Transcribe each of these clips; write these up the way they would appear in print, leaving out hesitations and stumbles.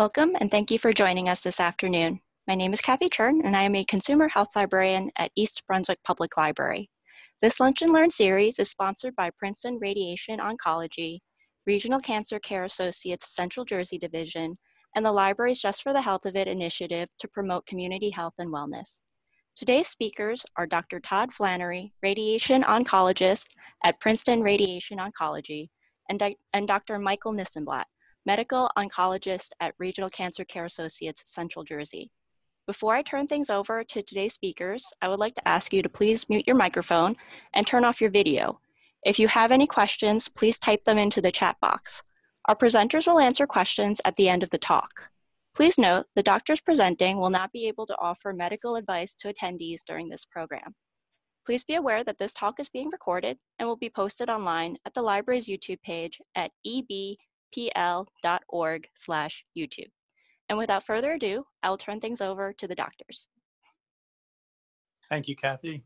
Welcome, and thank you for joining us this afternoon. My name is Kathy Chern, and I am a consumer health librarian at East Brunswick Public Library. This Lunch and Learn series is sponsored by Princeton Radiation Oncology, Regional Cancer Care Associates, Central Jersey Division, and the library's Just for the Health of It initiative to promote community health and wellness. Today's speakers are Dr. Todd Flannery, radiation oncologist at Princeton Radiation Oncology, and Dr. Michael Nissenblatt, medical oncologist at Regional Cancer Care Associates, Central Jersey. Before I turn things over to today's speakers, I would like to ask you to please mute your microphone and turn off your video. If you have any questions, please type them into the chat box. Our presenters will answer questions at the end of the talk. Please note, the doctors presenting will not be able to offer medical advice to attendees during this program. Please be aware that this talk is being recorded and will be posted online at the library's YouTube page at ebpl.org/YouTube. And without further ado, I will turn things over to the doctors. Thank you, Kathy.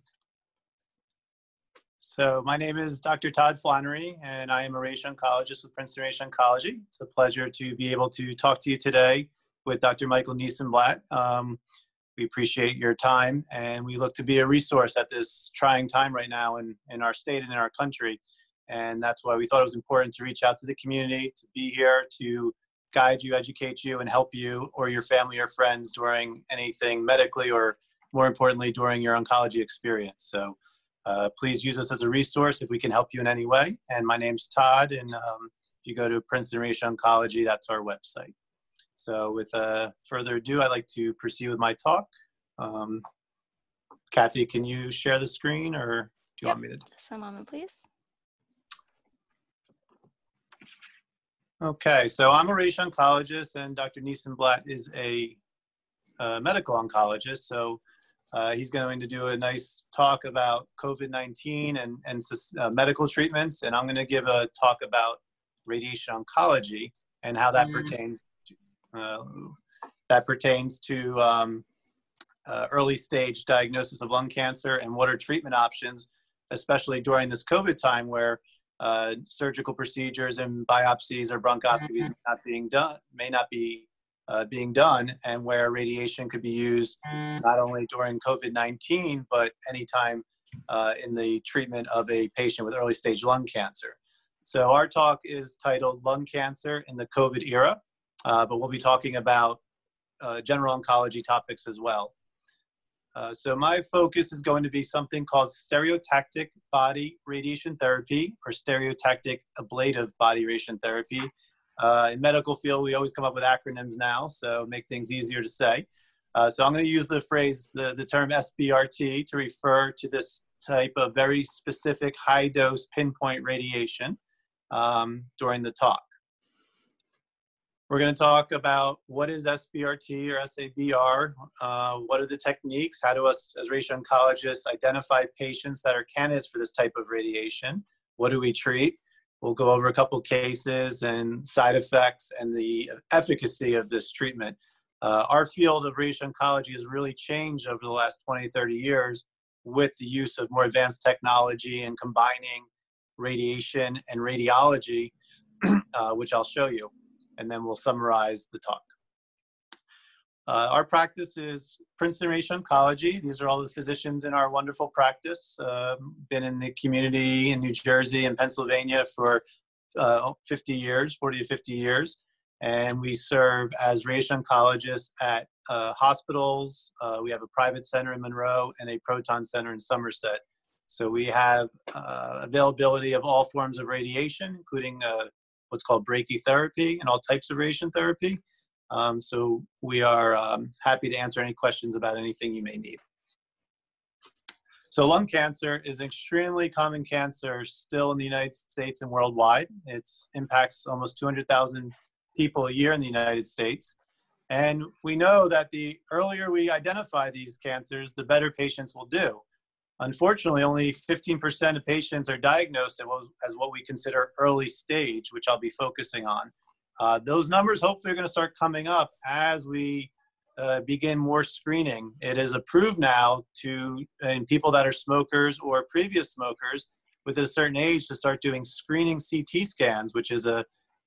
So my name is Dr. Todd Flannery, and I am a radiation oncologist with Princeton Radiation Oncology. It's a pleasure to be able to talk to you today with Dr. Michael Nissenblatt. We appreciate your time, and we look to be a resource at this trying time right now in our state and in our country. And that's why we thought it was important to reach out to the community, to be here, to guide you, educate you, and help you or your family or friends during anything medically or, more importantly, during your oncology experience. So please use us as a resource if we can help you in any way. And my name's Todd, and if you go to Princeton Radiation Oncology, that's our website. So with further ado, I'd like to proceed with my talk. Kathy, can you share the screen, or do you want me to? Just a moment, please. Okay, so I'm a radiation oncologist, and Dr. Nissenblatt is a medical oncologist. So he's going to do a nice talk about COVID-19 and medical treatments, and I'm going to give a talk about radiation oncology and how that pertains to early stage diagnosis of lung cancer and what are treatment options, especially during this COVID time where surgical procedures and biopsies or bronchoscopies may not be being done, and where radiation could be used not only during COVID-19 but anytime in the treatment of a patient with early stage lung cancer. So our talk is titled "Lung Cancer in the COVID Era," but we'll be talking about general oncology topics as well. So my focus is going to be something called stereotactic body radiation therapy, or stereotactic ablative body radiation therapy. In medical field, we always come up with acronyms now, so make things easier to say. So I'm going to use the phrase, the term SBRT, to refer to this type of very specific high-dose pinpoint radiation during the talk. We're going to talk about what is SBRT or SABR, what are the techniques, how do us as radiation oncologists identify patients that are candidates for this type of radiation, what do we treat. We'll go over a couple cases and side effects and the efficacy of this treatment. Our field of radiation oncology has really changed over the last 20, 30 years with the use of more advanced technology and combining radiation and radiology, which I'll show you. And then we'll summarize the talk. Our practice is Princeton Radiation Oncology. These are all the physicians in our wonderful practice. Been in the community in New Jersey and Pennsylvania for 40 to 50 years. And we serve as radiation oncologists at hospitals. We have a private center in Monroe and a proton center in Somerset. So we have availability of all forms of radiation, including what's called brachytherapy and all types of radiation therapy. So we are happy to answer any questions about anything you may need. So lung cancer is an extremely common cancer still in the United States and worldwide. It impacts almost 200,000 people a year in the United States. And we know that the earlier we identify these cancers, the better patients will do. Unfortunately, only 15% of patients are diagnosed as what we consider early stage, which I'll be focusing on. Those numbers hopefully are going to start coming up as we begin more screening. It is approved now in people that are smokers or previous smokers with a certain age to start doing screening CT scans, which is a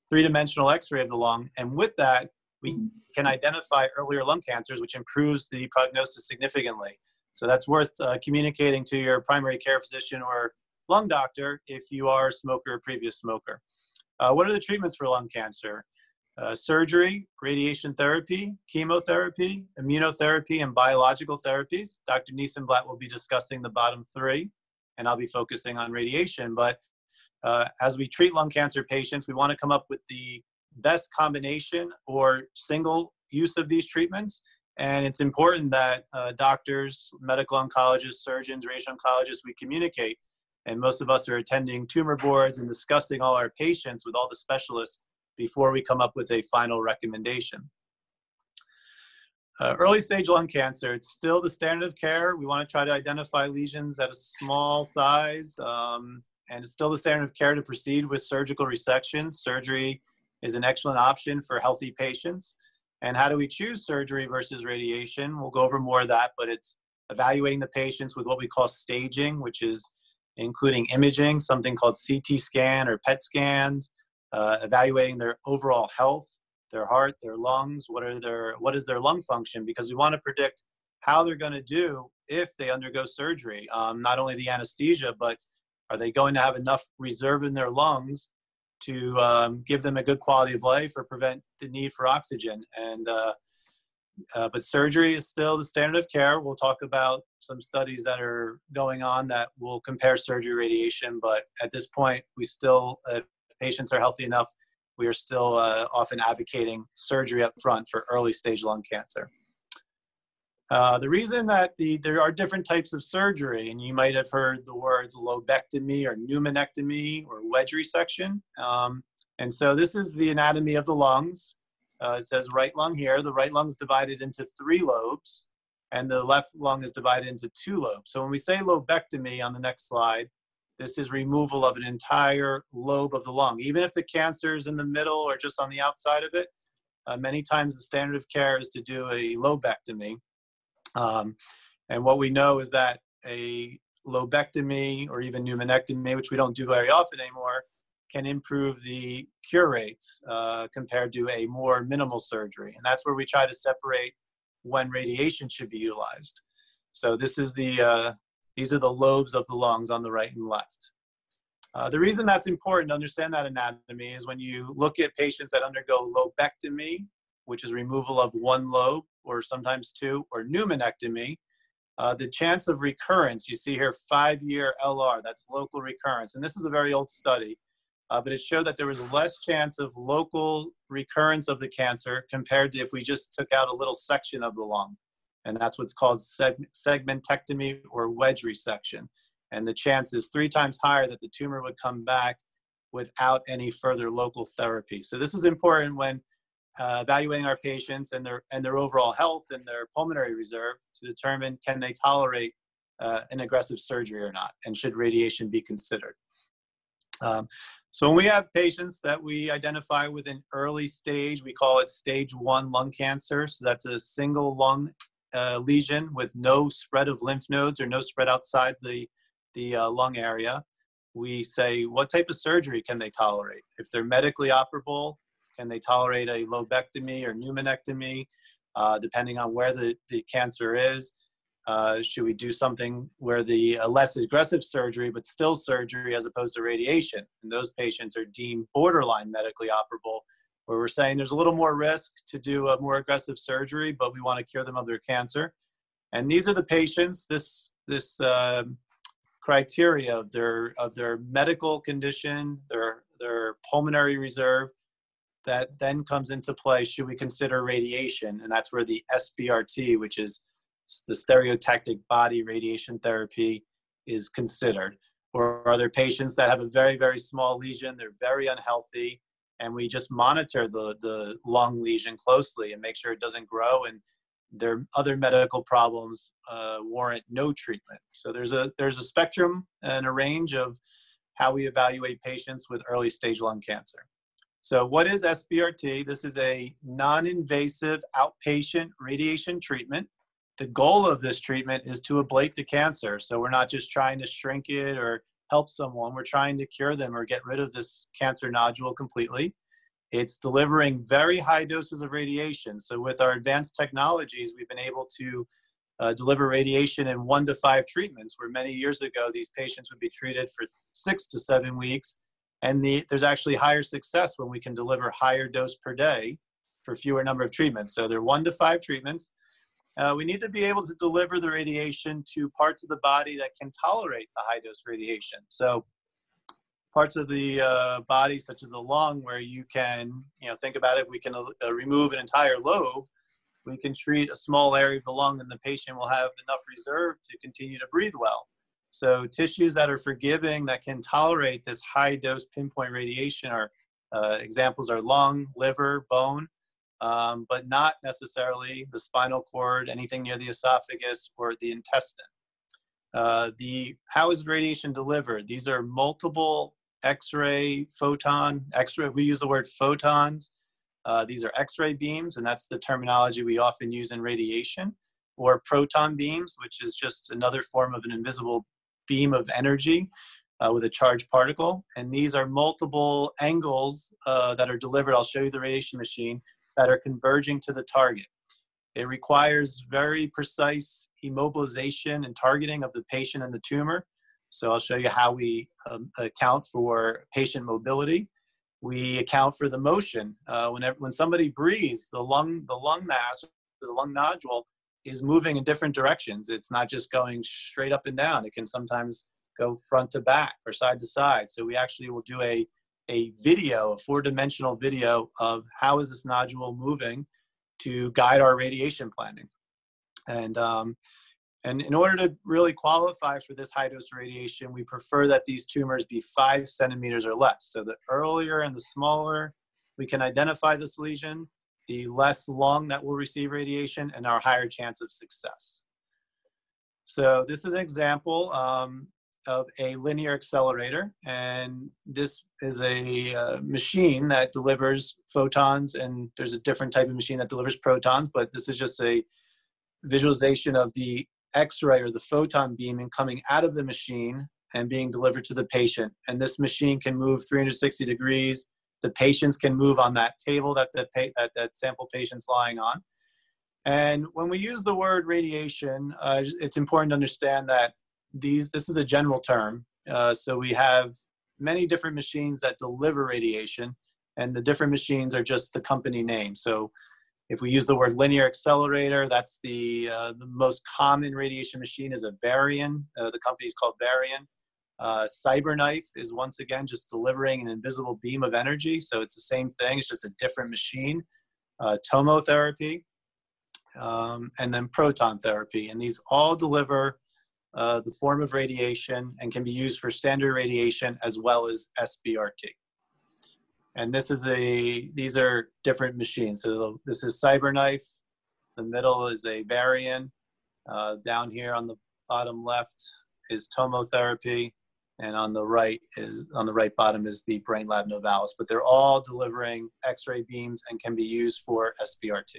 three-dimensional X-ray of the lung. And with that, we can identify earlier lung cancers, which improves the prognosis significantly. So that's worth communicating to your primary care physician or lung doctor if you are a smoker or previous smoker. What are the treatments for lung cancer? Surgery, radiation therapy, chemotherapy, immunotherapy, and biological therapies. Dr. Nissenblatt will be discussing the bottom three, and I'll be focusing on radiation. But as we treat lung cancer patients, we want to come up with the best combination or single use of these treatments. And it's important that doctors, medical oncologists, surgeons, radiation oncologists, we communicate. And most of us are attending tumor boards and discussing all our patients with all the specialists before we come up with a final recommendation. Early stage lung cancer, it's still the standard of care. We want to try to identify lesions at a small size, and it's still the standard of care to proceed with surgical resection. Surgery is an excellent option for healthy patients. And how do we choose surgery versus radiation? We'll go over more of that, but it's evaluating the patients with what we call staging, which is including imaging, something called CT scan or PET scans, evaluating their overall health, their heart, their lungs, what is their lung function, because we want to predict how they're going to do if they undergo surgery, not only the anesthesia, but are they going to have enough reserve in their lungs to give them a good quality of life or prevent the need for oxygen. And but surgery is still the standard of care. We'll talk about some studies that are going on that will compare surgery radiation, but at this point, we still, if patients are healthy enough, we are still often advocating surgery up front for early stage lung cancer. The reason that there are different types of surgery, and you might have heard the words lobectomy or pneumonectomy or wedge resection. And so this is the anatomy of the lungs. It says right lung here. The right lung is divided into three lobes, and the left lung is divided into two lobes. So when we say lobectomy on the next slide, this is removal of an entire lobe of the lung. Even if the cancer is in the middle or just on the outside of it, many times the standard of care is to do a lobectomy. And what we know is that a lobectomy or even pneumonectomy, which we don't do very often anymore, can improve the cure rates compared to a more minimal surgery. And that's where we try to separate when radiation should be utilized. So this is the, these are the lobes of the lungs on the right and left. The reason that's important to understand that anatomy is when you look at patients that undergo lobectomy, which is removal of one lobe, or sometimes two, or pneumonectomy, the chance of recurrence, you see here 5-year LR, that's local recurrence. And this is a very old study, but it showed that there was less chance of local recurrence of the cancer compared to if we just took out a little section of the lung. And that's what's called segmentectomy or wedge resection. And the chance is 3 times higher that the tumor would come back without any further local therapy. So this is important when evaluating our patients and their overall health and their pulmonary reserve to determine can they tolerate an aggressive surgery or not, and should radiation be considered. So when we have patients that we identify with an early stage, we call it stage 1 lung cancer. So that's a single lung lesion with no spread of lymph nodes or no spread outside the lung area. We say, what type of surgery can they tolerate? If they're medically operable, can they tolerate a lobectomy or pneumonectomy, depending on where the cancer is? Should we do something where the less aggressive surgery, but still surgery as opposed to radiation? And those patients are deemed borderline medically operable, where we're saying there's a little more risk to do a more aggressive surgery, but we want to cure them of their cancer. And these are the patients, this criteria of their medical condition, their pulmonary reserve, that then comes into play, should we consider radiation? And that's where the SBRT, which is the stereotactic body radiation therapy, is considered. Or are there patients that have a very, very small lesion, they're very unhealthy, and we just monitor the lung lesion closely and make sure it doesn't grow, and their other medical problems warrant no treatment. So there's a spectrum and a range of how we evaluate patients with early stage lung cancer. So what is SBRT? This is a non-invasive outpatient radiation treatment. The goal of this treatment is to ablate the cancer. So we're not just trying to shrink it or help someone. We're trying to cure them or get rid of this cancer nodule completely. It's delivering very high doses of radiation. So with our advanced technologies, we've been able to deliver radiation in 1 to 5 treatments, where many years ago, these patients would be treated for 6 to 7 weeks. And there's actually higher success when we can deliver higher dose per day for fewer number of treatments. So they're 1 to 5 treatments. We need to be able to deliver the radiation to parts of the body that can tolerate the high dose radiation. So parts of the body, such as the lung, where you can, think about it, if we can remove an entire lobe, we can treat a small area of the lung and the patient will have enough reserve to continue to breathe well. So tissues that are forgiving, that can tolerate this high dose pinpoint radiation are examples are lung, liver, bone, but not necessarily the spinal cord, anything near the esophagus or the intestine. How is radiation delivered? These are multiple X-ray, we use the word photons. These are X-ray beams, and that's the terminology we often use in radiation, or proton beams, which is just another form of an invisible beam of energy with a charged particle. And these are multiple angles that are delivered. I'll show you the radiation machine that are converging to the target. It requires very precise immobilization and targeting of the patient and the tumor. So I'll show you how we account for patient mobility. We account for the motion. When somebody breathes, the lung mass, the lung nodule is moving in different directions. It's not just going straight up and down. It can sometimes go front to back or side to side. So we actually will do a video, a four-dimensional video of how is this nodule moving to guide our radiation planning. And in order to really qualify for this high dose radiation, we prefer that these tumors be 5 centimeters or less. So the earlier and the smaller we can identify this lesion, the less lung that will receive radiation and our higher chance of success. So this is an example of a linear accelerator. And this is a machine that delivers photons, and there's a different type of machine that delivers protons, but this is just a visualization of the X-ray or the photon beam and coming out of the machine and being delivered to the patient. And this machine can move 360 degrees. The patients can move on that table that that sample patient's lying on. And when we use the word radiation, it's important to understand that this is a general term. So we have many different machines that deliver radiation, and the different machines are just the company name. So if we use the word linear accelerator, that's the most common radiation machine is a Varian. The company is called Varian. CyberKnife is once again just delivering an invisible beam of energy. So it's the same thing, it's just a different machine. Tomotherapy, and then proton therapy. And these all deliver the form of radiation and can be used for standard radiation as well as SBRT. And this is these are different machines. So this is CyberKnife, the middle is a Varian, down here on the bottom left is tomotherapy, and on the right bottom is the Brain Lab Novalis, but they're all delivering X-ray beams and can be used for SBRT.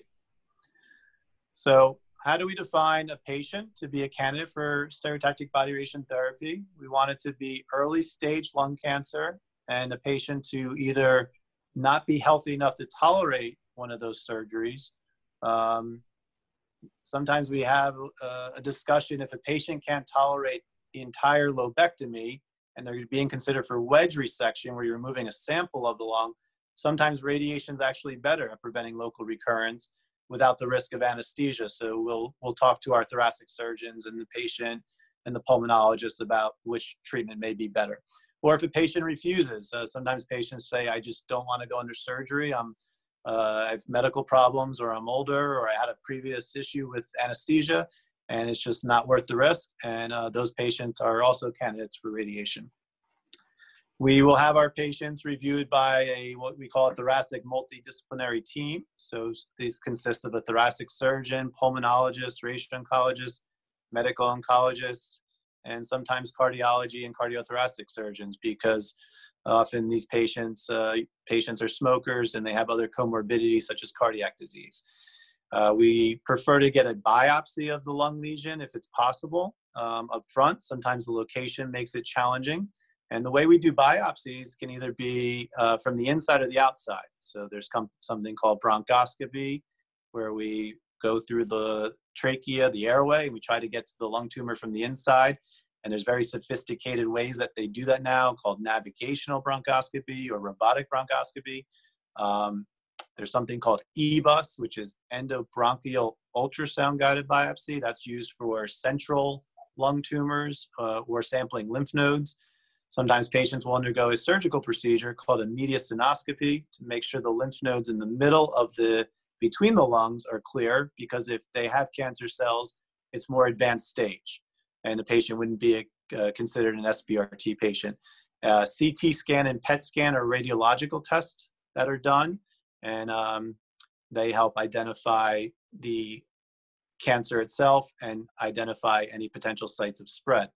So how do we define a patient to be a candidate for stereotactic body radiation therapy? We want it to be early stage lung cancer and a patient to either not be healthy enough to tolerate one of those surgeries. Sometimes we have a discussion if a patient can't tolerate the entire lobectomy and they're being considered for wedge resection where you're removing a sample of the lung, sometimes radiation is actually better at preventing local recurrence without the risk of anesthesia. So we'll talk to our thoracic surgeons and the patient and the pulmonologist about which treatment may be better. Or if a patient refuses, sometimes patients say, I just don't want to go under surgery. I have medical problems, or I'm older, or I had a previous issue with anesthesia, and it's just not worth the risk. And those patients are also candidates for radiation. We will have our patients reviewed by what we call a thoracic multidisciplinary team. So these consist of a thoracic surgeon, pulmonologist, radiation oncologist, medical oncologist, and sometimes cardiology and cardiothoracic surgeons, because often these patients are smokers and they have other comorbidities such as cardiac disease. We prefer to get a biopsy of the lung lesion if it's possible up front. Sometimes the location makes it challenging. And the way we do biopsies can either be from the inside or the outside. So there's something called bronchoscopy, where we go through the trachea, the airway, and we try to get to the lung tumor from the inside. And there's very sophisticated ways that they do that now, called navigational bronchoscopy or robotic bronchoscopy. There's something called EBUS, which is endobronchial ultrasound-guided biopsy. That's used for central lung tumors or sampling lymph nodes. Sometimes patients will undergo a surgical procedure called a mediastinoscopy to make sure the lymph nodes in the middle of between the lungs are clear, because if they have cancer cells, it's more advanced stage, and the patient wouldn't be considered an SBRT patient. CT scan and PET scan are radiological tests that are done, and they help identify the cancer itself and identify any potential sites of spread.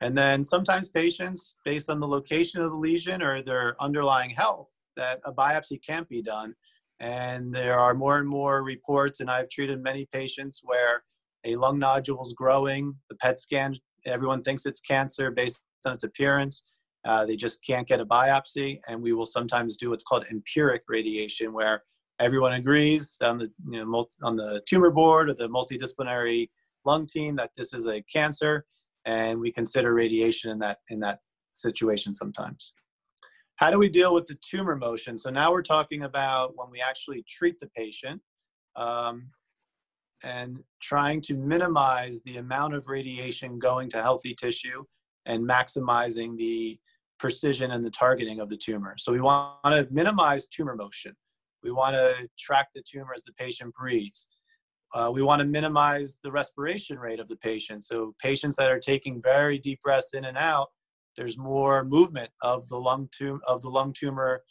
And then sometimes patients, based on the location of the lesion or their underlying health, that a biopsy can't be done. And there are more and more reports, and I've treated many patients where a lung nodule is growing, the PET scan, everyone thinks it's cancer based on its appearance. They just can't get a biopsy, and we will sometimes do what's called empiric radiation, where everyone agrees on the, on the tumor board or the multidisciplinary lung team that this is a cancer, and we consider radiation in that situation sometimes. How do we deal with the tumor motion? So now we're talking about when we actually treat the patient and trying to minimize the amount of radiation going to healthy tissue and maximizing the precision and the targeting of the tumor. So we want to minimize tumor motion. We want to track the tumor as the patient breathes. We want to minimize the respiration rate of the patient. So patients that are taking very deep breaths in and out, there's more movement of the lung tumor.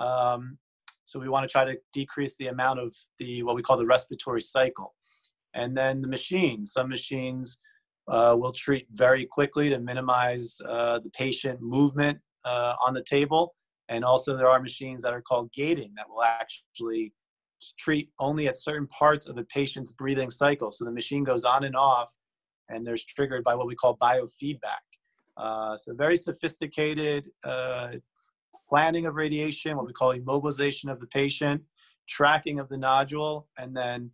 So we want to try to decrease the amount of what we call the respiratory cycle. And then the machines. Some machines will treat very quickly to minimize the patient movement on the table. And also there are machines that are called gating that will actually treat only at certain parts of a patient's breathing cycle. So the machine goes on and off, and there's triggered by what we call biofeedback. So very sophisticated planning of radiation, what we call immobilization of the patient, tracking of the nodule, and then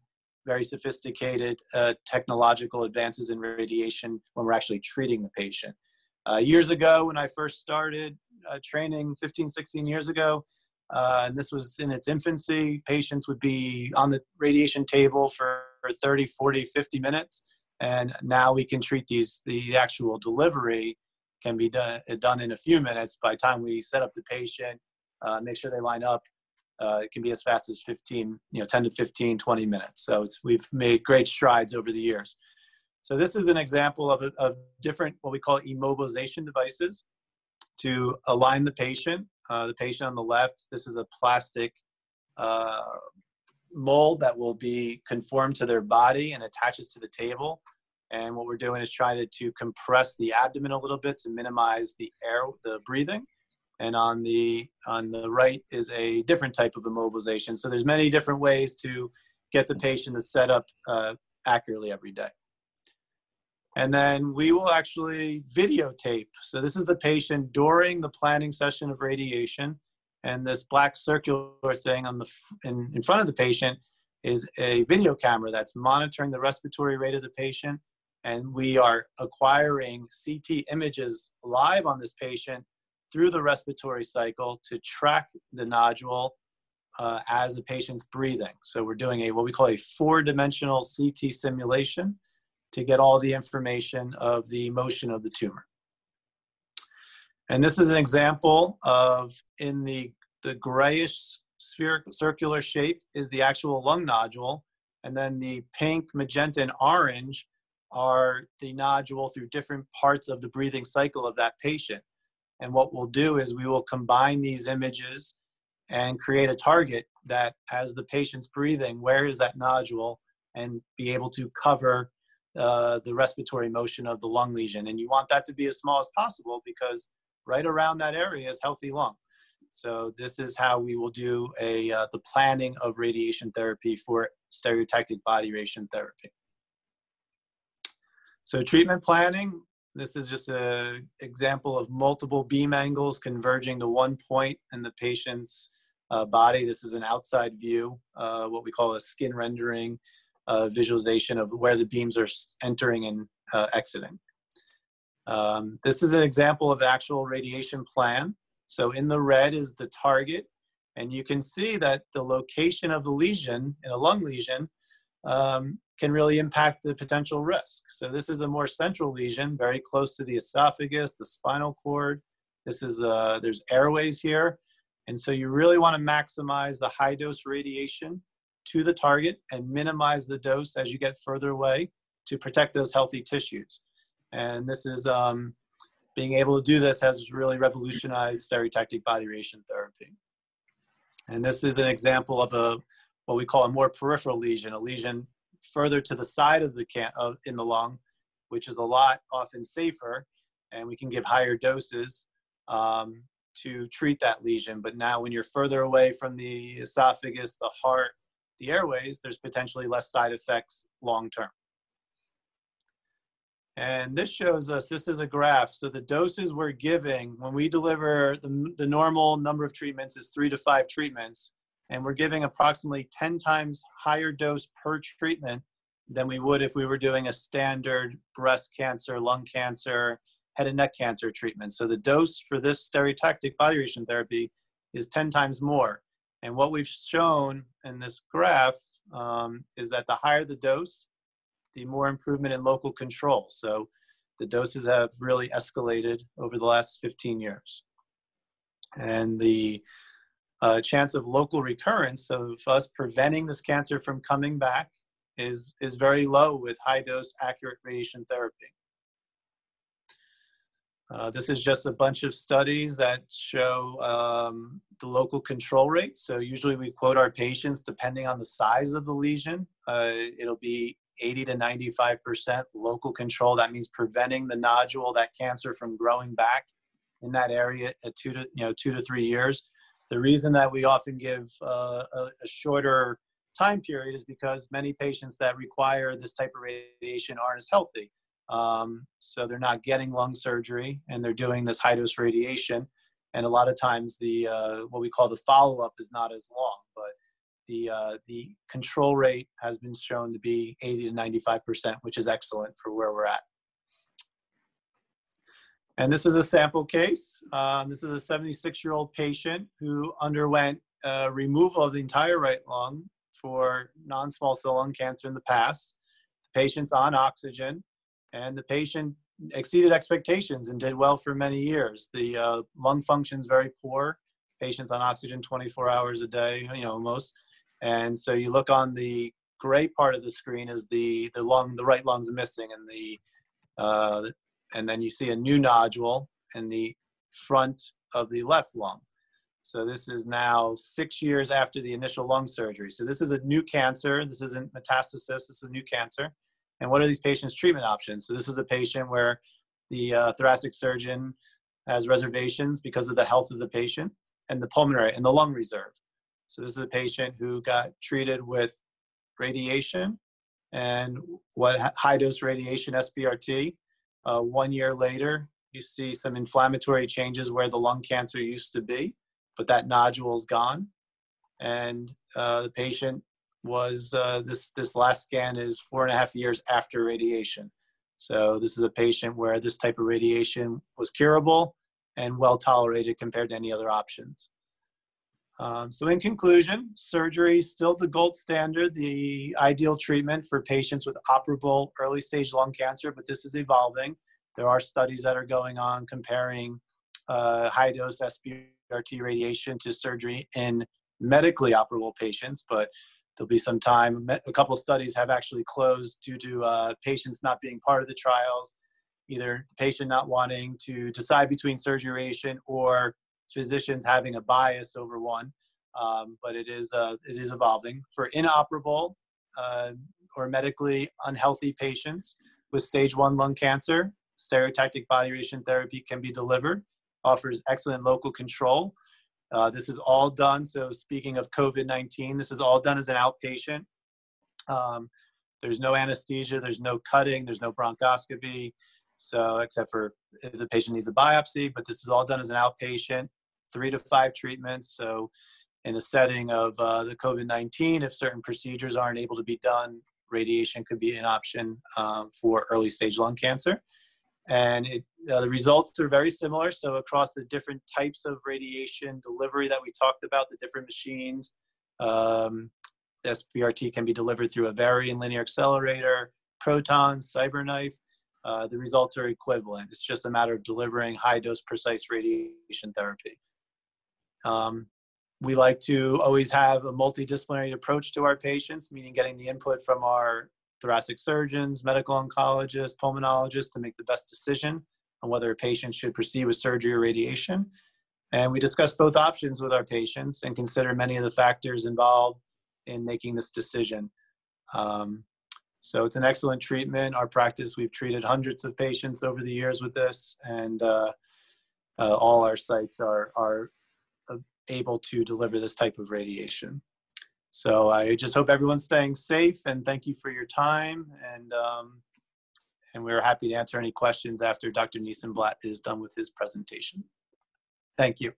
very sophisticated technological advances in radiation when we're actually treating the patient. Years ago, when I first started training 15, 16 years ago, and this was in its infancy, patients would be on the radiation table for 30, 40, 50 minutes. And now we can treat these, the actual delivery can be done in a few minutes. By the time we set up the patient, make sure they line up, it can be as fast as 10 to 15, 20 minutes. So we've made great strides over the years. So this is an example of different, what we call immobilization devices to align the patient. The patient on the left, this is a plastic mold that will be conformed to their body and attaches to the table. And what we're doing is trying to compress the abdomen a little bit to minimize the air, the breathing. And on the right is a different type of immobilization. So there's many different ways to get the patient to set up accurately every day. And then we will actually videotape. So this is the patient during the planning session of radiation. And this black circular thing in front of the patient is a video camera that's monitoring the respiratory rate of the patient. And we are acquiring CT images live on this patient through the respiratory cycle to track the nodule as the patient's breathing. So we're doing what we call a four-dimensional CT simulation to get all the information of the motion of the tumor. And this is an example of, in the grayish spherical circular shape is the actual lung nodule. And then the pink, magenta, and orange are the nodule through different parts of the breathing cycle of that patient. And what we'll do is we will combine these images and create a target that, as the patient's breathing, where is that nodule, and be able to cover the respiratory motion of the lung lesion. And you want that to be as small as possible, because right around that area is healthy lung. So this is how we will do the planning of radiation therapy for stereotactic body radiation therapy. So treatment planning, This is just an example of multiple beam angles converging to one point in the patient's body. This is an outside view, what we call a skin rendering visualization of where the beams are entering and exiting. This is an example of the actual radiation plan. So in the red is the target, and you can see that the location of the lesion in a lung lesion can really impact the potential risk. So this is a more central lesion, very close to the esophagus, the spinal cord. This is there's airways here. And so you really want to maximize the high dose radiation to the target and minimize the dose as you get further away to protect those healthy tissues. And this is, being able to do this has really revolutionized stereotactic body radiation therapy. And this is an example of a, what we call a more peripheral lesion, a lesion further to the side of the in the lung, which is a lot often safer, and we can give higher doses to treat that lesion. But now when you're further away from the esophagus, the heart, the airways, there's potentially less side effects long-term. And this shows us, this is a graph. So the doses we're giving, when we deliver the normal number of treatments is 3 to 5 treatments, and we're giving approximately 10 times higher dose per treatment than we would if we were doing a standard breast cancer, lung cancer, head and neck cancer treatment. So the dose for this stereotactic body radiation therapy is 10 times more. And what we've shown in this graph is that the higher the dose, the more improvement in local control. So the doses have really escalated over the last 15 years. And the chance of local recurrence of us preventing this cancer from coming back is very low with high dose accurate radiation therapy. This is just a bunch of studies that show the local control rate. So usually we quote our patients, depending on the size of the lesion, it'll be 80 to 95% local control. That means preventing the nodule, that cancer, from growing back in that area at 2 to 3 years. The reason that we often give a shorter time period is because many patients that require this type of radiation aren't as healthy. So they're not getting lung surgery and they're doing this high dose radiation. And a lot of times the, what we call the follow-up is not as long, but the control rate has been shown to be 80 to 95%, which is excellent for where we're at. And this is a sample case. This is a 76-year-old patient who underwent removal of the entire right lung for non-small cell lung cancer in the past. The patient's on oxygen, and the patient exceeded expectations and did well for many years. The lung function's very poor. Patient's on oxygen 24 hours a day, you know, almost. And so you look on the gray part of the screen is the lung, the right lung's missing, and the and then you see a new nodule in the front of the left lung. So this is now 6 years after the initial lung surgery. So this is a new cancer. This isn't metastasis. This is a new cancer. And what are these patients' treatment options? So this is a patient where the thoracic surgeon has reservations because of the health of the patient and the pulmonary and the lung reserve. So this is a patient who got treated with radiation and what high-dose radiation, SBRT. 1 year later, you see some inflammatory changes where the lung cancer used to be, but that nodule is gone. And the patient was, this last scan is 4.5 years after radiation. So this is a patient where this type of radiation was curable and well-tolerated compared to any other options. So in conclusion, surgery is still the gold standard, the ideal treatment for patients with operable early-stage lung cancer, but this is evolving. There are studies that are going on comparing high-dose SBRT radiation to surgery in medically operable patients, but there'll be some time. A couple of studies have actually closed due to patients not being part of the trials, either the patient not wanting to decide between surgery radiation or physicians having a bias over one, but it is evolving. For inoperable or medically unhealthy patients with stage 1 lung cancer, stereotactic body radiation therapy can be delivered, offers excellent local control. This is all done, so speaking of COVID-19, this is all done as an outpatient. There's no anesthesia, there's no cutting, there's no bronchoscopy. So except for if the patient needs a biopsy, but this is all done as an outpatient, 3 to 5 treatments. So in the setting of the COVID-19, if certain procedures aren't able to be done, radiation could be an option for early stage lung cancer. And the results are very similar. So across the different types of radiation delivery that we talked about, the different machines, the SBRT can be delivered through a Varian linear accelerator, protons, CyberKnife. The results are equivalent. It's just a matter of delivering high-dose precise radiation therapy. We like to always have a multidisciplinary approach to our patients, meaning getting the input from our thoracic surgeons, medical oncologists, pulmonologists to make the best decision on whether a patient should proceed with surgery or radiation. And we discuss both options with our patients and consider many of the factors involved in making this decision. So it's an excellent treatment. Our practice, we've treated hundreds of patients over the years with this, and all our sites are able to deliver this type of radiation. So I just hope everyone's staying safe, and thank you for your time. And we're happy to answer any questions after Dr. Nissenblatt is done with his presentation. Thank you.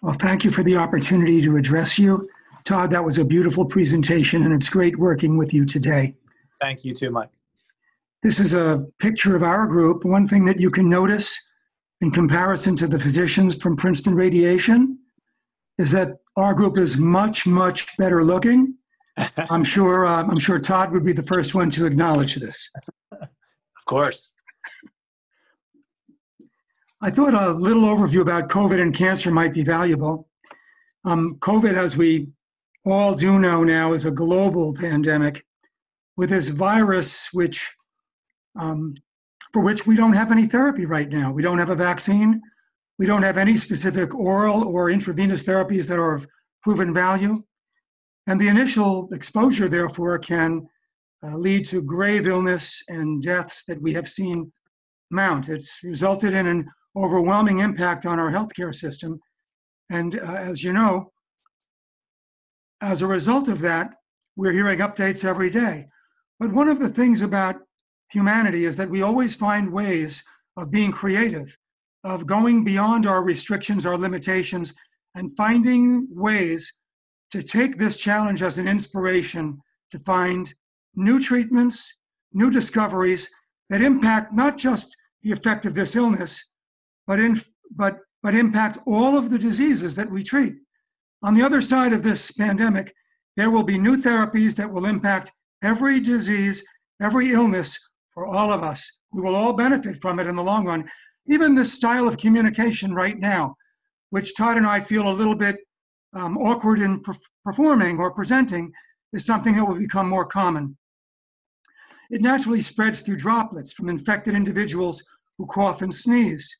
Well, thank you for the opportunity to address you. Todd, that was a beautiful presentation, and it's great working with you today. Thank you too, Mike. This is a picture of our group. One thing that you can notice in comparison to the physicians from Princeton Radiation is that our group is much, much better looking. I'm sure Todd would be the first one to acknowledge this. Of course. I thought a little overview about COVID and cancer might be valuable. COVID, as we all do know now, is a global pandemic with this virus, which, for which we don't have any therapy right now. We don't have a vaccine. We don't have any specific oral or intravenous therapies that are of proven value. And the initial exposure, therefore, can lead to grave illness and deaths that we have seen mount. It's resulted in an overwhelming impact on our healthcare system. And as you know, as a result of that, we're hearing updates every day. But one of the things about humanity is that we always find ways of being creative, of going beyond our restrictions, our limitations, and finding ways to take this challenge as an inspiration to find new treatments, new discoveries that impact not just the effect of this illness, but impact all of the diseases that we treat. On the other side of this pandemic, there will be new therapies that will impact every disease, every illness for all of us. We will all benefit from it in the long run. Even this style of communication right now, which Todd and I feel a little bit awkward in performing or presenting, is something that will become more common. It naturally spreads through droplets from infected individuals who cough and sneeze.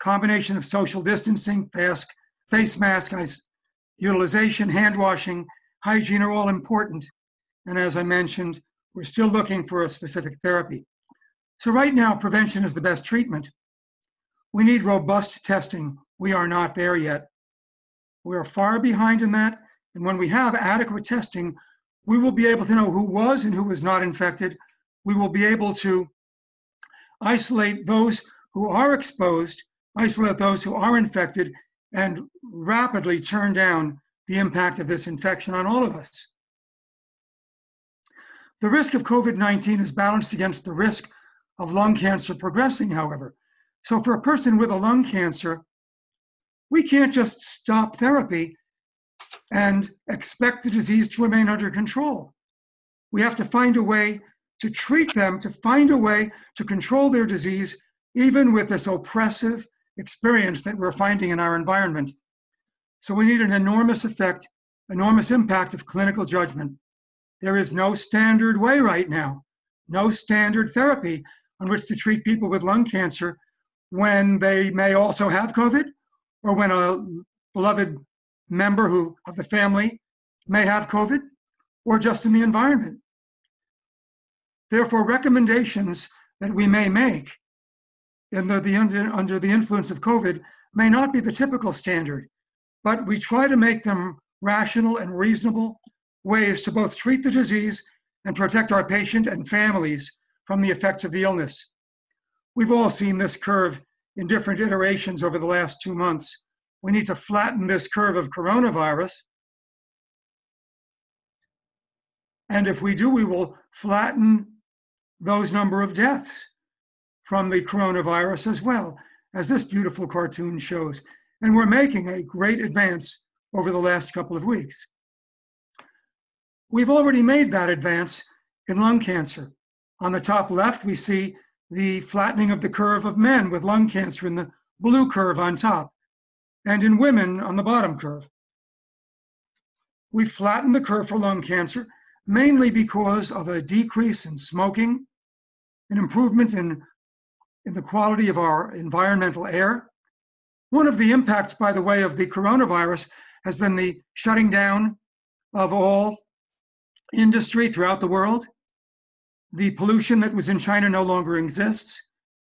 Combination of social distancing, face mask utilization, hand washing, hygiene are all important. And as I mentioned, we're still looking for a specific therapy. So right now, prevention is the best treatment. We need robust testing. We are not there yet. We are far behind in that. And when we have adequate testing, we will be able to know who was and who was not infected. We will be able to isolate those who are exposed, isolate those who are infected, and rapidly turn down the impact of this infection on all of us. The risk of COVID-19 is balanced against the risk of lung cancer progressing, however. So for a person with a lung cancer, we can't just stop therapy and expect the disease to remain under control. We have to find a way to treat them, to find a way to control their disease, even with this oppressive experience that we're finding in our environment. So we need an enormous effect, enormous impact of clinical judgment. There is no standard way right now, no standard therapy on which to treat people with lung cancer when they may also have COVID, or when a beloved member of the family may have COVID, or just in the environment. Therefore, recommendations that we may make under the influence of COVID may not be the typical standard, but we try to make them rational, and reasonable ways to both treat the disease and protect our patient and families from the effects of the illness. We've all seen this curve in different iterations over the last 2 months. We need to flatten this curve of coronavirus. And if we do, we will flatten those number of deaths from the coronavirus as well, as this beautiful cartoon shows. And we're making a great advance over the last couple of weeks. We've already made that advance in lung cancer. On the top left, we see the flattening of the curve of men with lung cancer in the blue curve on top, and in women on the bottom curve. We flattened the curve for lung cancer, mainly because of a decrease in smoking, an improvement in the quality of our environmental air. One of the impacts, by the way, of the coronavirus has been the shutting down of all industry throughout the world. The pollution that was in China no longer exists.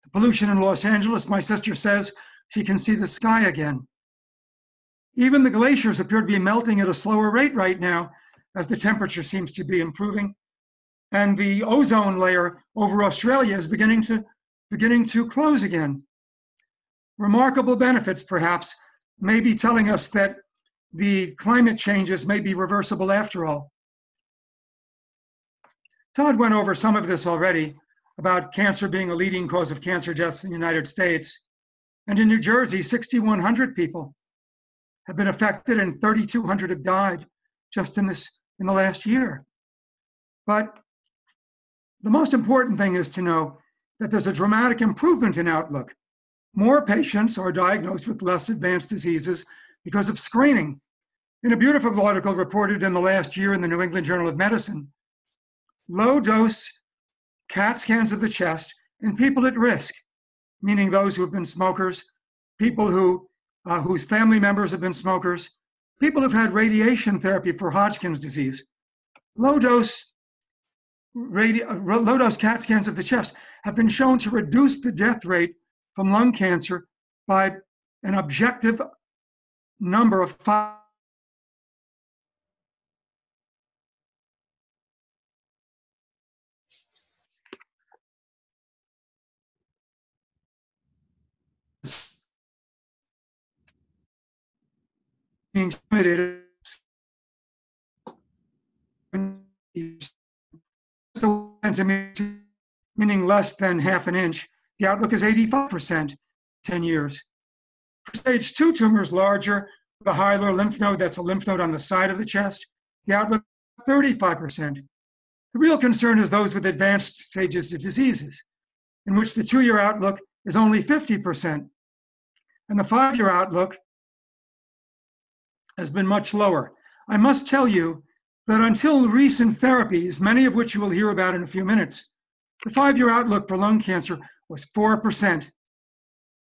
The pollution in Los Angeles, my sister says she can see the sky again. Even the glaciers appear to be melting at a slower rate right now as the temperature seems to be improving. And the ozone layer over Australia is beginning to close again. Remarkable benefits, perhaps, may be telling us that the climate changes may be reversible after all. Todd went over some of this already about cancer being a leading cause of cancer deaths in the United States. And in New Jersey, 6,100 people have been affected and 3,200 have died just in the last year. But the most important thing is to know that there's a dramatic improvement in outlook. More patients are diagnosed with less advanced diseases because of screening. In a beautiful article reported in the last year in the New England Journal of Medicine, low-dose CAT scans of the chest in people at risk, meaning those who have been smokers, people whose family members have been smokers, people who've had radiation therapy for Hodgkin's disease. Low-dose CAT scans of the chest have been shown to reduce the death rate from lung cancer by an objective number of 5. Meaning less than half an inch, the outlook is 85% 10 years. For stage 2 tumors larger, the hilar lymph node, that's a lymph node on the side of the chest, the outlook is 35%. The real concern is those with advanced stages of diseases, in which the 2-year outlook is only 50%, and the 5-year outlook has been much lower. I must tell you that until recent therapies, many of which you will hear about in a few minutes, the 5-year outlook for lung cancer was 4%.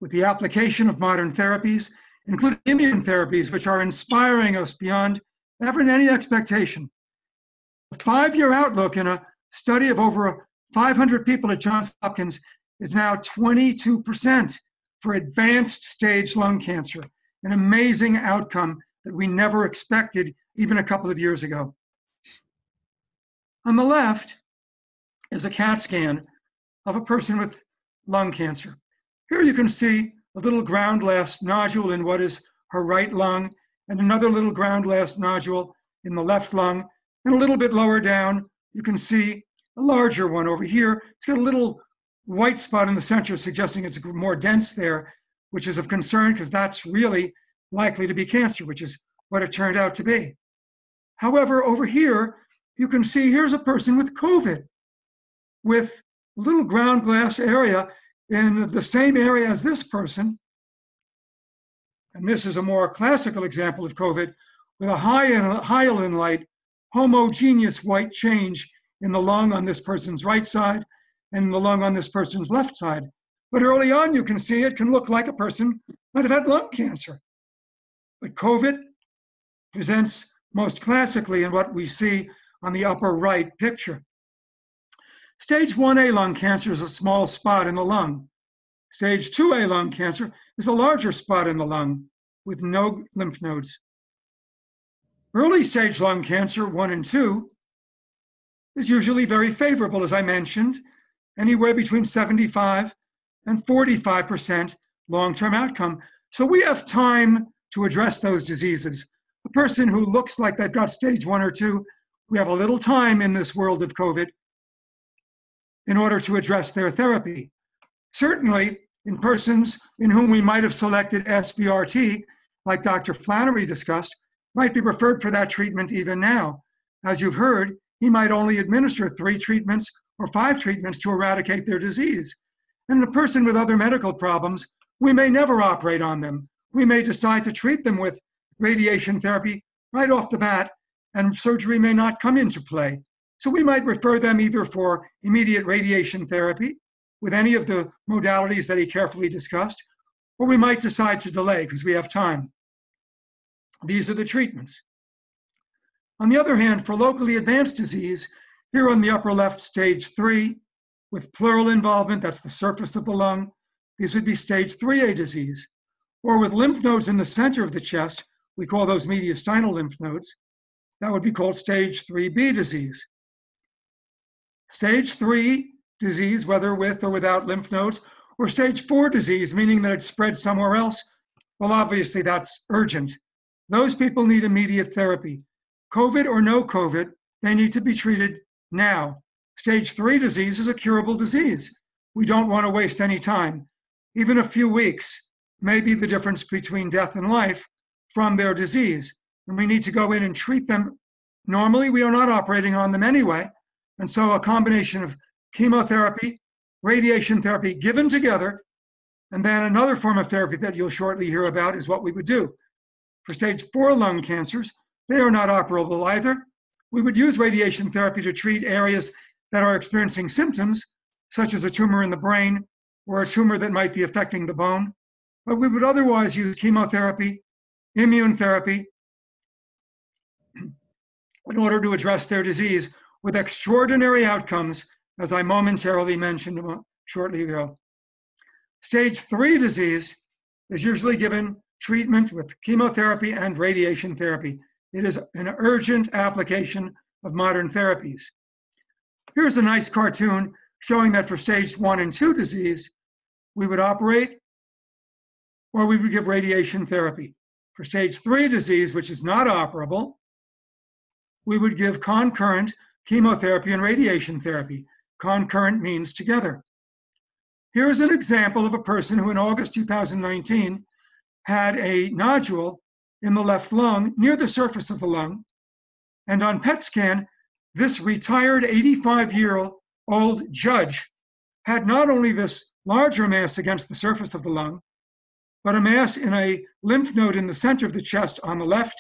With the application of modern therapies, including immune therapies, which are inspiring us beyond ever any expectation, the 5-year outlook in a study of over 500 people at Johns Hopkins is now 22% for advanced stage lung cancer, an amazing outcome that we never expected even a couple of years ago. On the left is a CAT scan of a person with lung cancer. Here you can see a little ground-glass nodule in what is her right lung, and another little ground-glass nodule in the left lung, and a little bit lower down, you can see a larger one over here. It's got a little white spot in the center suggesting it's more dense there, which is of concern because that's really likely to be cancer, which is what it turned out to be. However, over here, you can see here's a person with COVID, with a little ground glass area in the same area as this person. And this is a more classical example of COVID, with a hyaline light, homogeneous white change in the lung on this person's right side and the lung on this person's left side. But early on, you can see it can look like a person might have had lung cancer. But COVID presents most classically in what we see on the upper right picture. Stage 1A lung cancer is a small spot in the lung. Stage 2A lung cancer is a larger spot in the lung with no lymph nodes. Early stage lung cancer 1 and 2 is usually very favorable, as I mentioned, anywhere between 75 and 45% long-term outcome. So we have time to address those diseases. A person who looks like they've got stage 1 or 2, we have a little time in this world of COVID in order to address their therapy. Certainly, in persons in whom we might have selected SBRT, like Dr. Flannery discussed, might be preferred for that treatment even now. As you've heard, he might only administer 3 treatments or 5 treatments to eradicate their disease. And in a person with other medical problems, we may never operate on them. We may decide to treat them with radiation therapy right off the bat, and surgery may not come into play. So we might refer them either for immediate radiation therapy with any of the modalities that he carefully discussed, or we might decide to delay because we have time. These are the treatments. On the other hand, for locally advanced disease, here on the upper left, stage 3, with pleural involvement, that's the surface of the lung, these would be stage 3A disease, or with lymph nodes in the center of the chest, we call those mediastinal lymph nodes, that would be called stage 3B disease. Stage 3 disease, whether with or without lymph nodes, or stage 4 disease, meaning that it's spread somewhere else, well, obviously that's urgent. Those people need immediate therapy. COVID or no COVID, they need to be treated now. Stage 3 disease is a curable disease. We don't want to waste any time. Even a few weeks may be the difference between death and life from their disease. And we need to go in and treat them. Normally, we are not operating on them anyway. And so a combination of chemotherapy, radiation therapy given together, and then another form of therapy that you'll shortly hear about is what we would do. For stage 4 lung cancers, they are not operable either. We would use radiation therapy to treat areas that are experiencing symptoms, such as a tumor in the brain or a tumor that might be affecting the bone. But we would otherwise use chemotherapy, immune therapy, in order to address their disease with extraordinary outcomes, as I momentarily mentioned shortly ago. Stage 3 disease is usually given treatment with chemotherapy and radiation therapy. It is an urgent application of modern therapies. Here's a nice cartoon showing that for stage 1 and 2 disease, we would operate or we would give radiation therapy. For stage 3 disease, which is not operable, we would give concurrent chemotherapy and radiation therapy. Concurrent means together. Here is an example of a person who in August 2019 had a nodule in the left lung near the surface of the lung. And on PET scan, this retired 85-year-old judge had not only this larger mass against the surface of the lung, but a mass in a lymph node in the center of the chest on the left,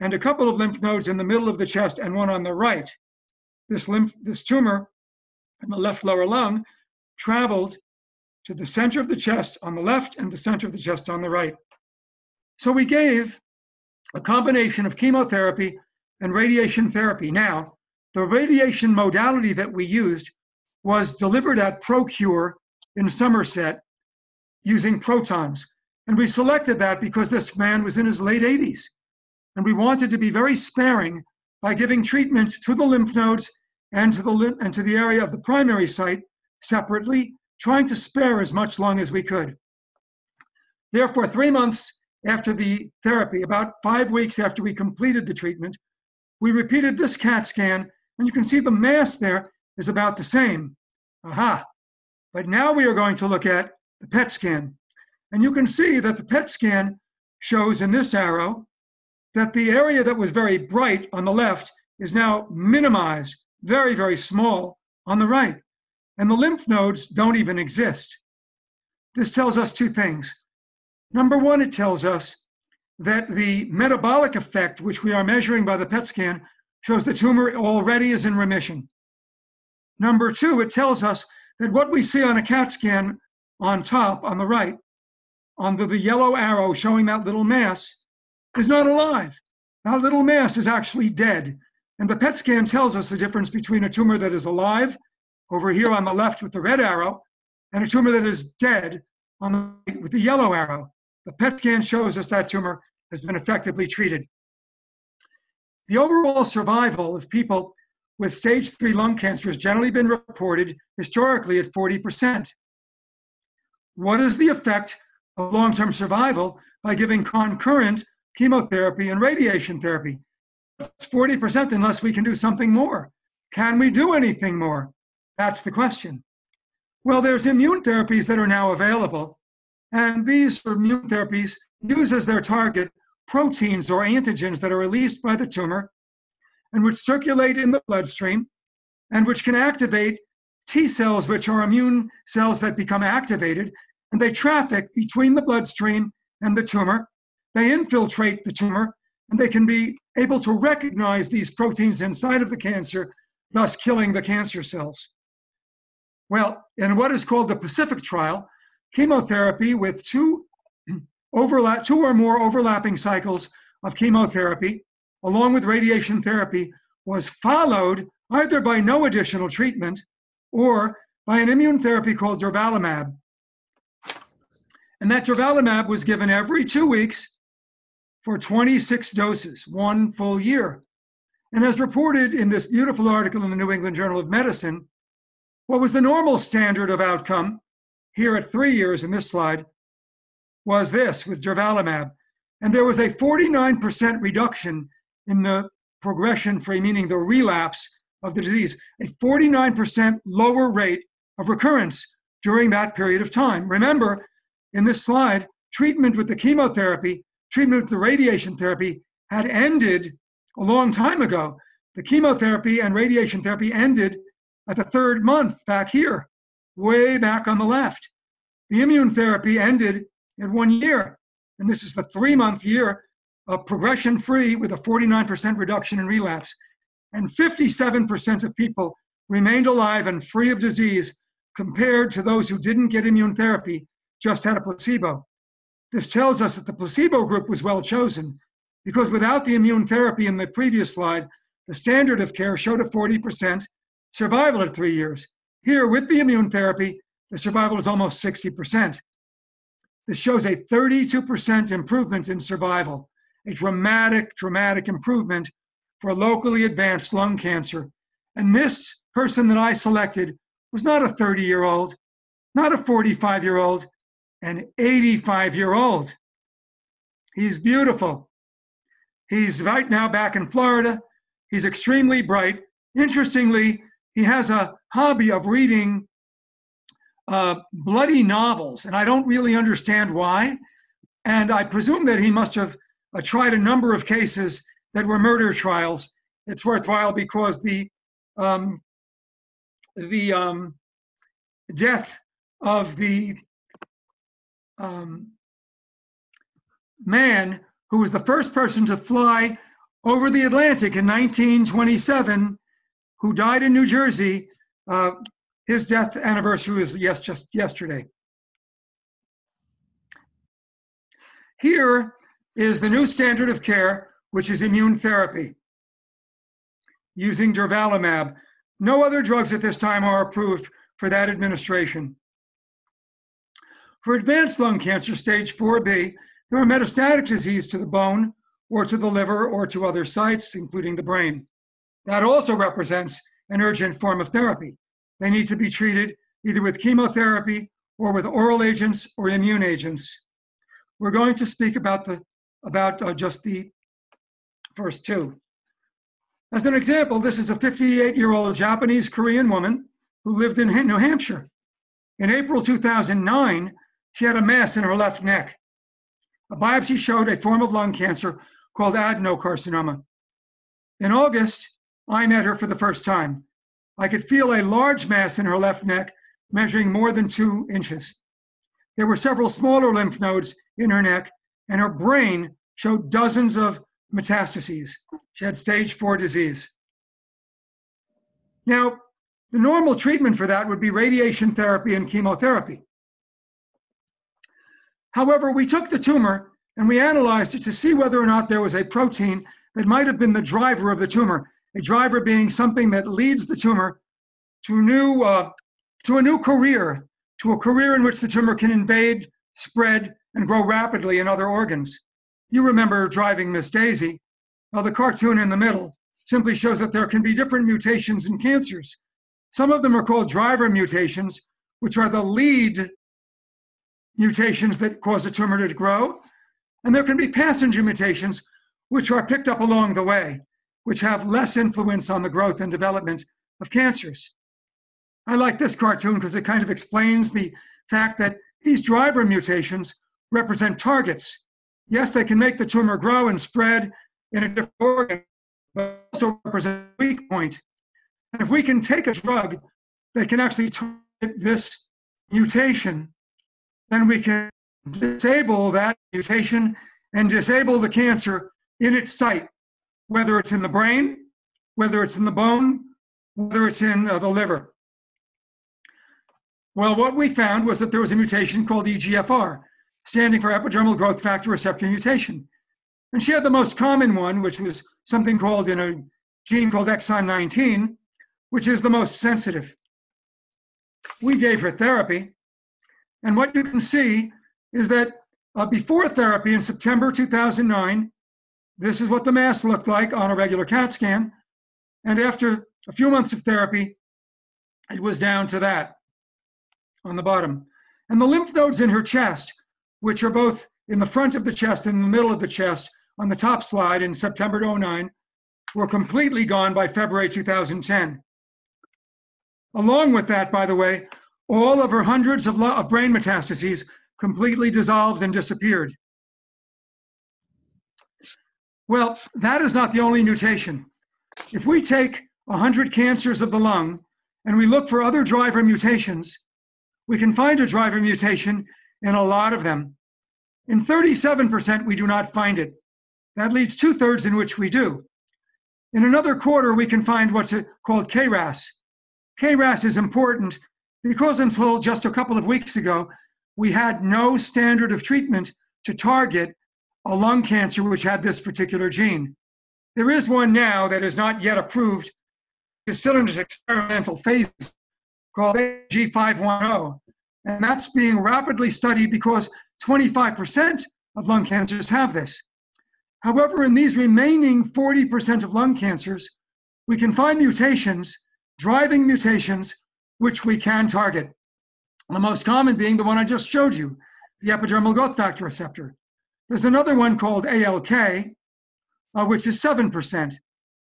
and a couple of lymph nodes in the middle of the chest and one on the right. This tumor in the left lower lung traveled to the center of the chest on the left and the center of the chest on the right. So we gave a combination of chemotherapy and radiation therapy. Now, the radiation modality that we used was delivered at ProCure in Somerset using protons. And we selected that because this man was in his late 80s. And we wanted to be very sparing by giving treatment to the lymph nodes and to the area of the primary site separately, trying to spare as much lung as we could. Therefore, 3 months after the therapy, about 5 weeks after we completed the treatment, we repeated this CAT scan, and you can see the mass there is about the same. Aha! But now we are going to look at the PET scan. And you can see that the PET scan shows in this arrow that the area that was very bright on the left is now minimized, very, very small on the right. And the lymph nodes don't even exist. This tells us 2 things. Number one, it tells us that the metabolic effect, which we are measuring by the PET scan, shows the tumor already is in remission. Number 2, it tells us that what we see on a CAT scan on top, on the right, under the yellow arrow showing that little mass, is not alive. That little mass is actually dead. And the PET scan tells us the difference between a tumor that is alive, over here on the left with the red arrow, and a tumor that is dead on the right with the yellow arrow. The PET scan shows us that tumor has been effectively treated. The overall survival of people with stage 3 lung cancer has generally been reported historically at 40%. What is the effect of long-term survival by giving concurrent chemotherapy and radiation therapy? It's 40% unless we can do something more. Can we do anything more? That's the question. Well, there's immune therapies that are now available, and these immune therapies use as their target proteins or antigens that are released by the tumor and which circulate in the bloodstream and which can activate T cells, which are immune cells that become activated, and they traffic between the bloodstream and the tumor. They infiltrate the tumor, and they can be able to recognize these proteins inside of the cancer, thus killing the cancer cells. Well, in what is called the PACIFIC trial, chemotherapy with two or more overlapping cycles of chemotherapy, along with radiation therapy, was followed either by no additional treatment or by an immune therapy called durvalumab. And that durvalumab was given every 2 weeks for 26 doses, one full year. And as reported in this beautiful article in the New England Journal of Medicine, what was the normal standard of outcome here at 3 years in this slide was this with durvalumab. And there was a 49% reduction in the progression-free, meaning the relapse of the disease, a 49% lower rate of recurrence during that period of time. Remember, in this slide, treatment with the chemotherapy, treatment with the radiation therapy had ended a long time ago. The chemotherapy and radiation therapy ended at the third month back here, way back on the left. The immune therapy ended at 1 year, and this is the 3-month year of progression-free with a 49% reduction in relapse. And 57% of people remained alive and free of disease compared to those who didn't get immune therapy, just had a placebo. This tells us that the placebo group was well chosen because without the immune therapy in the previous slide, the standard of care showed a 40% survival at 3 years. Here, with the immune therapy, the survival is almost 60%. This shows a 32% improvement in survival, a dramatic, dramatic improvement for locally advanced lung cancer. And this person that I selected was not a 30-year-old, not a 45-year-old, an 85-year-old. He's beautiful. He's right now back in Florida. He's extremely bright. Interestingly, he has a hobby of reading bloody novels, and I don't really understand why. And I presume that he must have tried a number of cases that were murder trials. It's worthwhile because the death of the man who was the first person to fly over the Atlantic in 1927, who died in New Jersey, his death anniversary was just yesterday. Here is the new standard of care, which is immune therapy, using durvalumab. No other drugs at this time are approved for that administration. For advanced lung cancer, stage 4B, there are metastatic disease to the bone or to the liver or to other sites, including the brain. That also represents an urgent form of therapy. They need to be treated either with chemotherapy or with oral agents or immune agents. We're going to speak about just the first two. As an example, this is a 58-year-old Japanese Korean woman who lived in New Hampshire. In April 2009, she had a mass in her left neck. A biopsy showed a form of lung cancer called adenocarcinoma. In August, I met her for the first time. I could feel a large mass in her left neck measuring more than 2 inches. There were several smaller lymph nodes in her neck, and her brain showed dozens of metastases. She had stage 4 disease. Now, the normal treatment for that would be radiation therapy and chemotherapy. However, we took the tumor and we analyzed it to see whether or not there was a protein that might have been the driver of the tumor, a driver being something that leads the tumor to a career in which the tumor can invade, spread, and grow rapidly in other organs. You remember Driving Miss Daisy, The cartoon in the middle simply shows that there can be different mutations in cancers. Some of them are called driver mutations, which are the lead mutations that cause a tumor to grow. And there can be passenger mutations, which are picked up along the way, which have less influence on the growth and development of cancers. I like this cartoon because it kind of explains the fact that these driver mutations represent targets. Yes, they can make the tumor grow and spread in a different organ, but also represent a weak point. And if we can take a drug that can actually target this mutation, then we can disable that mutation and disable the cancer in its site, whether it's in the brain, whether it's in the bone, whether it's in the liver. Well, what we found was that there was a mutation called EGFR, standing for epidermal growth factor receptor mutation. And she had the most common one, which was something called, in a gene called exon 19, which is the most sensitive. We gave her therapy. And what you can see is that before therapy in September 2009, this is what the mass looked like on a regular CAT scan. And after a few months of therapy, it was down to that on the bottom. And the lymph nodes in her chest, which are both in the front of the chest and in the middle of the chest, on the top slide in September 2009, were completely gone by February 2010. Along with that, by the way, all of her hundreds of brain metastases completely dissolved and disappeared. Well, that is not the only mutation. If we take 100 cancers of the lung and we look for other driver mutations, we can find a driver mutation in a lot of them. In 37%, we do not find it. That leaves 2/3 in which we do. In another quarter, we can find what's called KRAS. KRAS is important because until just a couple of weeks ago, we had no standard of treatment to target a lung cancer which had this particular gene. There is one now that is not yet approved. It's still in its experimental phases, called AG510. And that's being rapidly studied because 25% of lung cancers have this. However, in these remaining 40% of lung cancers, we can find mutations, driving mutations, which we can target. The most common being the one I just showed you, the epidermal growth factor receptor. There's another one called ALK, which is 7%.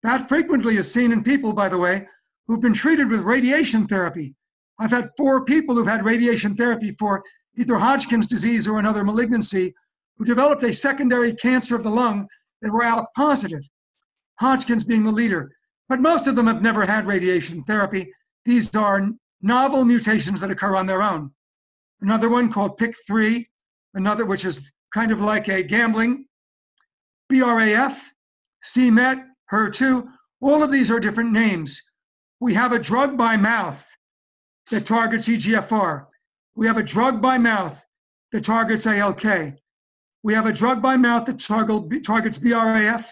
That frequently is seen in people, by the way, who've been treated with radiation therapy. I've had 4 people who've had radiation therapy for either Hodgkin's disease or another malignancy who developed a secondary cancer of the lung that were ALK positive, Hodgkin's being the leader. But most of them have never had radiation therapy. These are novel mutations that occur on their own. Another one called PIK3, another which is kind of like a gambling, BRAF, CMET, HER2, all of these are different names. We have a drug by mouth that targets EGFR. We have a drug by mouth that targets ALK. We have a drug by mouth that targets BRAF,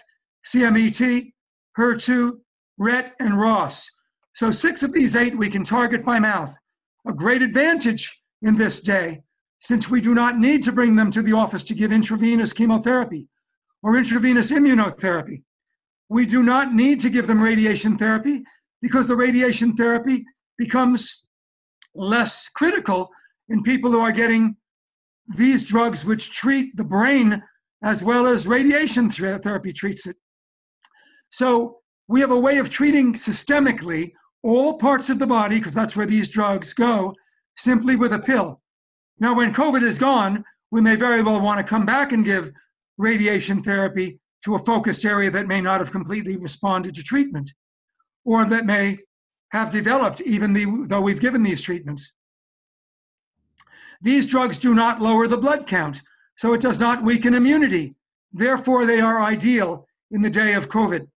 CMET, HER2, RET, and ROS. So 6 of these 8 we can target by mouth. A great advantage in this day, since we do not need to bring them to the office to give intravenous chemotherapy or intravenous immunotherapy. We do not need to give them radiation therapy because the radiation therapy becomes less critical in people who are getting these drugs which treat the brain as well as radiation therapy treats it. So we have a way of treating systemically all parts of the body, because that's where these drugs go, simply with a pill. Now, when COVID is gone, we may very well want to come back and give radiation therapy to a focused area that may not have completely responded to treatment, or that may have developed though we've given these treatments. These drugs do not lower the blood count, so it does not weaken immunity. Therefore, they are ideal in the day of COVID.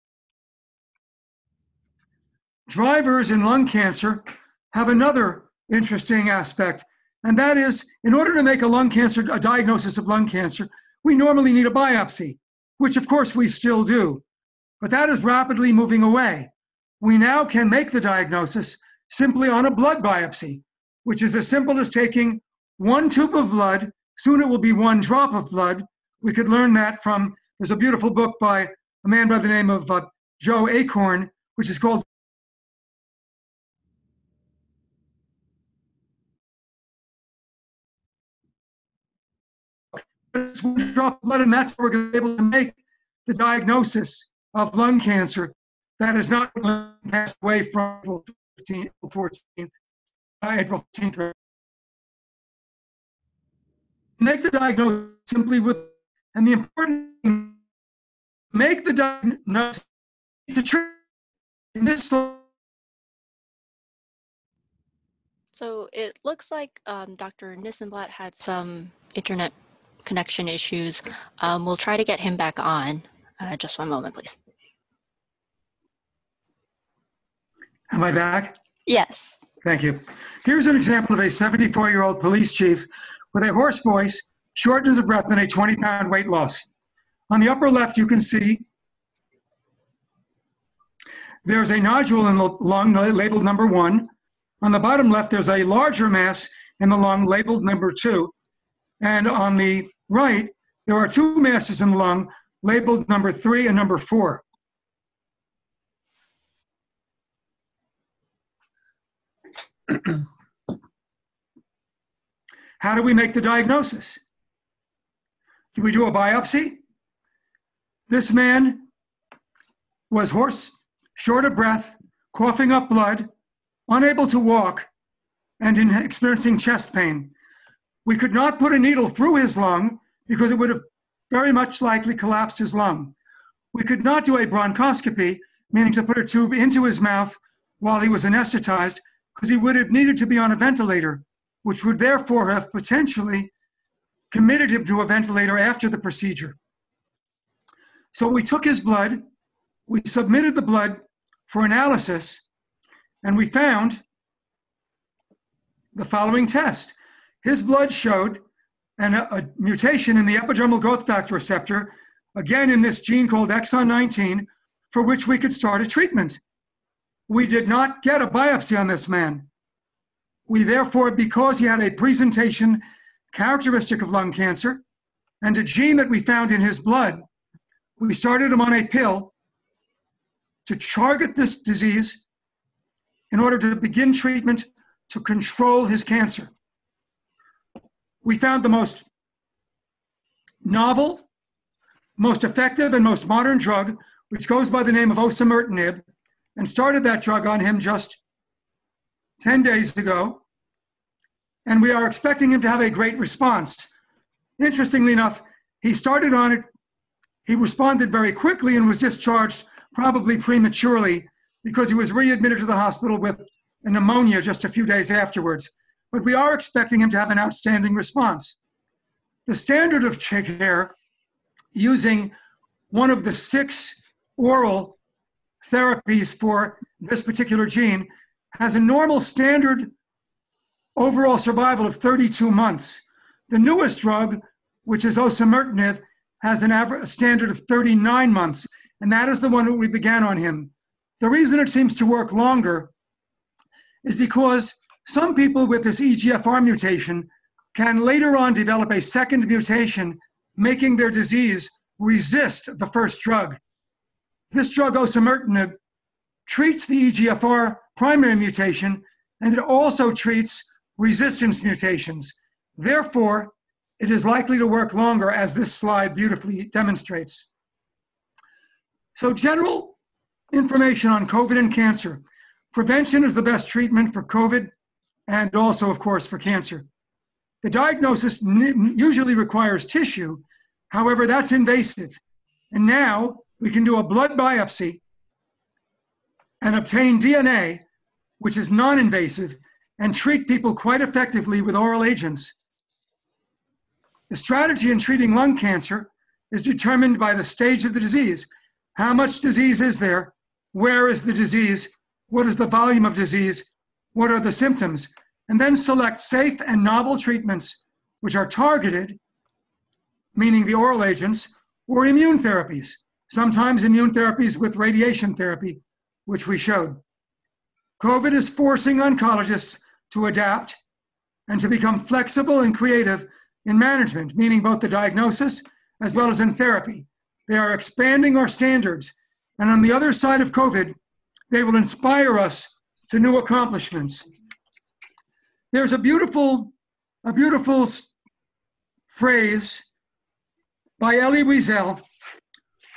Drivers in lung cancer have another interesting aspect, and that is, in order to make a diagnosis of lung cancer, we normally need a biopsy, which of course we still do, but that is rapidly moving away. We now can make the diagnosis simply on a blood biopsy, which is as simple as taking 1 tube of blood. Soon it will be 1 drop of blood. We could learn that from, there's a beautiful book by a man by the name of Joe Acorn, which is called one drop of blood, and that's how we're going to be able to make the diagnosis of lung cancer that is not going to pass away from April 15th, April 14th. Make the diagnosis simply with, and the important thing, make the diagnosis to treat in this slide. So it looks like Dr. Nissenblatt had some internet connection issues. We'll try to get him back on. Just one moment, please. Am I back? Yes. Thank you. Here's an example of a 74-year-old police chief with a hoarse voice, shortness of breath, and a 20-pound weight loss. On the upper left, you can see there's a nodule in the lung labeled number 1. On the bottom left, there's a larger mass in the lung labeled number 2. And on the right, there are two masses in the lung labeled number 3 and number 4. How do we make the diagnosis? Do we do a biopsy? This man was hoarse, short of breath, coughing up blood, unable to walk, and experiencing chest pain. We could not put a needle through his lung because it would have very much likely collapsed his lung. We could not do a bronchoscopy, meaning to put a tube into his mouth while he was anesthetized, because he would have needed to be on a ventilator, which would therefore have potentially committed him to a ventilator after the procedure. So we took his blood, we submitted the blood for analysis, and we found the following test. His blood showed a mutation in the epidermal growth factor receptor, again in this gene called exon 19, for which we could start a treatment. We did not get a biopsy on this man. We therefore, because he had a presentation characteristic of lung cancer and a gene that we found in his blood, we started him on a pill to target this disease in order to begin treatment to control his cancer. We found the most novel, most effective, and most modern drug, which goes by the name of osimertinib, and started that drug on him just 10 days ago. And we are expecting him to have a great response. Interestingly enough, he started on it, he responded very quickly and was discharged probably prematurely because he was readmitted to the hospital with a pneumonia just a few days afterwards. But we are expecting him to have an outstanding response. The standard of care using one of the 6 oral therapies for this particular gene has a normal standard overall survival of 32 months. The newest drug, which is osimertinib, has a standard of 39 months, and that is the one that we began on him. The reason it seems to work longer is because some people with this EGFR mutation can later on develop a second mutation, making their disease resist the first drug. This drug, osimertinib, treats the EGFR primary mutation, and it also treats resistance mutations. Therefore, it is likely to work longer, as this slide beautifully demonstrates. So, general information on COVID and cancer. Prevention is the best treatment for COVID, and also, of course, for cancer. The diagnosis usually requires tissue. However, that's invasive. And now we can do a blood biopsy and obtain DNA, which is non-invasive, and treat people quite effectively with oral agents. The strategy in treating lung cancer is determined by the stage of the disease. How much disease is there? Where is the disease? What is the volume of disease? What are the symptoms? And then select safe and novel treatments which are targeted, meaning the oral agents, or immune therapies, sometimes immune therapies with radiation therapy, which we showed. COVID is forcing oncologists to adapt and to become flexible and creative in management, meaning both the diagnosis as well as in therapy. They are expanding our standards. And on the other side of COVID, they will inspire us to new accomplishments. There's a beautiful phrase by Elie Wiesel,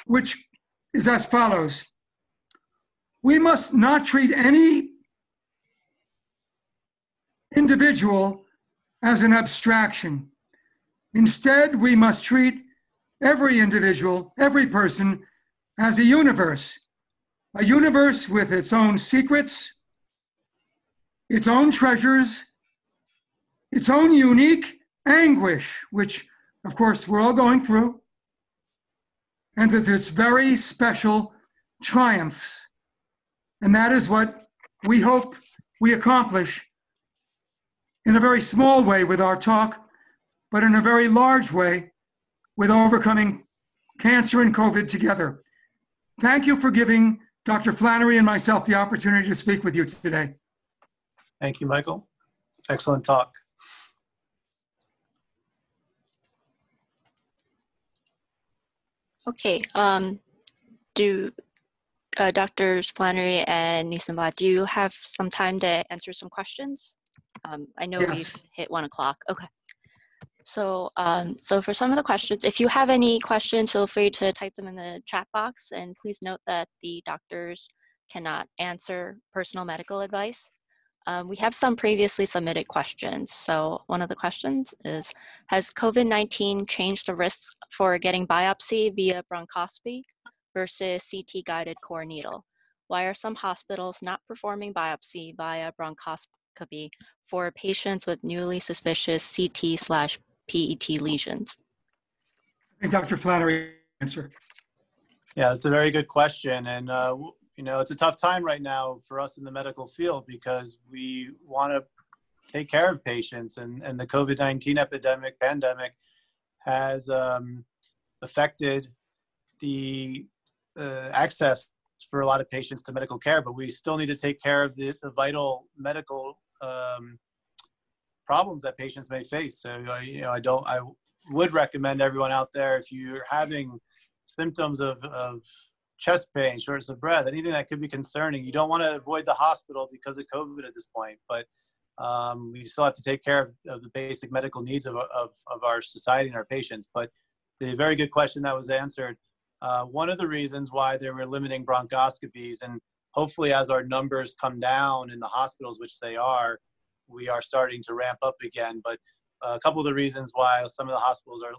which is as follows. We must not treat any individual as an abstraction. Instead, we must treat every individual, every person, as a universe with its own secrets, its own treasures, its own unique anguish, which, of course, we're all going through, and with its very special triumphs. And that is what we hope we accomplish in a very small way with our talk, but in a very large way with overcoming cancer and COVID together. Thank you for giving Dr. Flannery and myself the opportunity to speak with you today. Thank you, Michael. Excellent talk. Okay, Doctors Flannery and Nissenblatt, do you have some time to answer some questions? I know we've hit 1 o'clock. Okay. So, for some of the questions, if you have any questions, feel free to type them in the chat box. And please note that the doctors cannot answer personal medical advice. We have some previously submitted questions. So one of the questions is, has COVID-19 changed the risks for getting biopsy via bronchoscopy versus CT-guided core needle? Why are some hospitals not performing biopsy via bronchoscopy for patients with newly suspicious CT/PET lesions? I think Dr. Flannery answer. Yeah, that's a very good question. And you know, it's a tough time right now for us in the medical field because we want to take care of patients, and the COVID-19 pandemic has affected the access for a lot of patients to medical care, but we still need to take care of the vital medical problems that patients may face. So, you know, I would recommend everyone out there, if you're having symptoms of chest pain, shortness of breath, anything that could be concerning, you don't want to avoid the hospital because of COVID at this point, but we still have to take care of the basic medical needs of our society and our patients. But the very good question that was answered, one of the reasons why they were limiting bronchoscopies, and hopefully as our numbers come down in the hospitals, which they are, we are starting to ramp up again. But a couple of the reasons why some of the hospitals are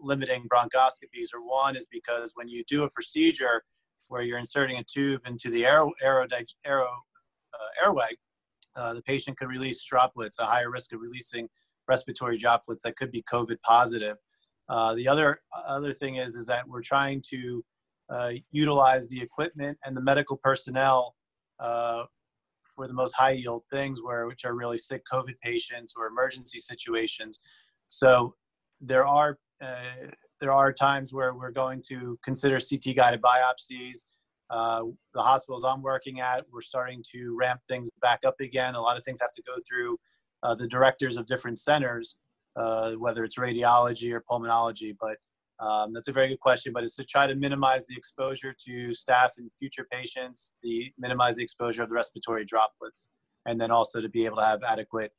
limiting bronchoscopies, or one is because when you do a procedure where you're inserting a tube into the airway, the patient could release droplets, a higher risk of releasing respiratory droplets that could be COVID positive. The other thing is that we're trying to utilize the equipment and the medical personnel for the most high yield things, which are really sick COVID patients or emergency situations. So there are times where we're going to consider CT-guided biopsies. The hospitals I'm working at, we're starting to ramp things back up again. A lot of things have to go through the directors of different centers, whether it's radiology or pulmonology. But that's a very good question, but it's to try to minimize the exposure to staff and future patients, minimize the exposure of the respiratory droplets, and then also to be able to have adequate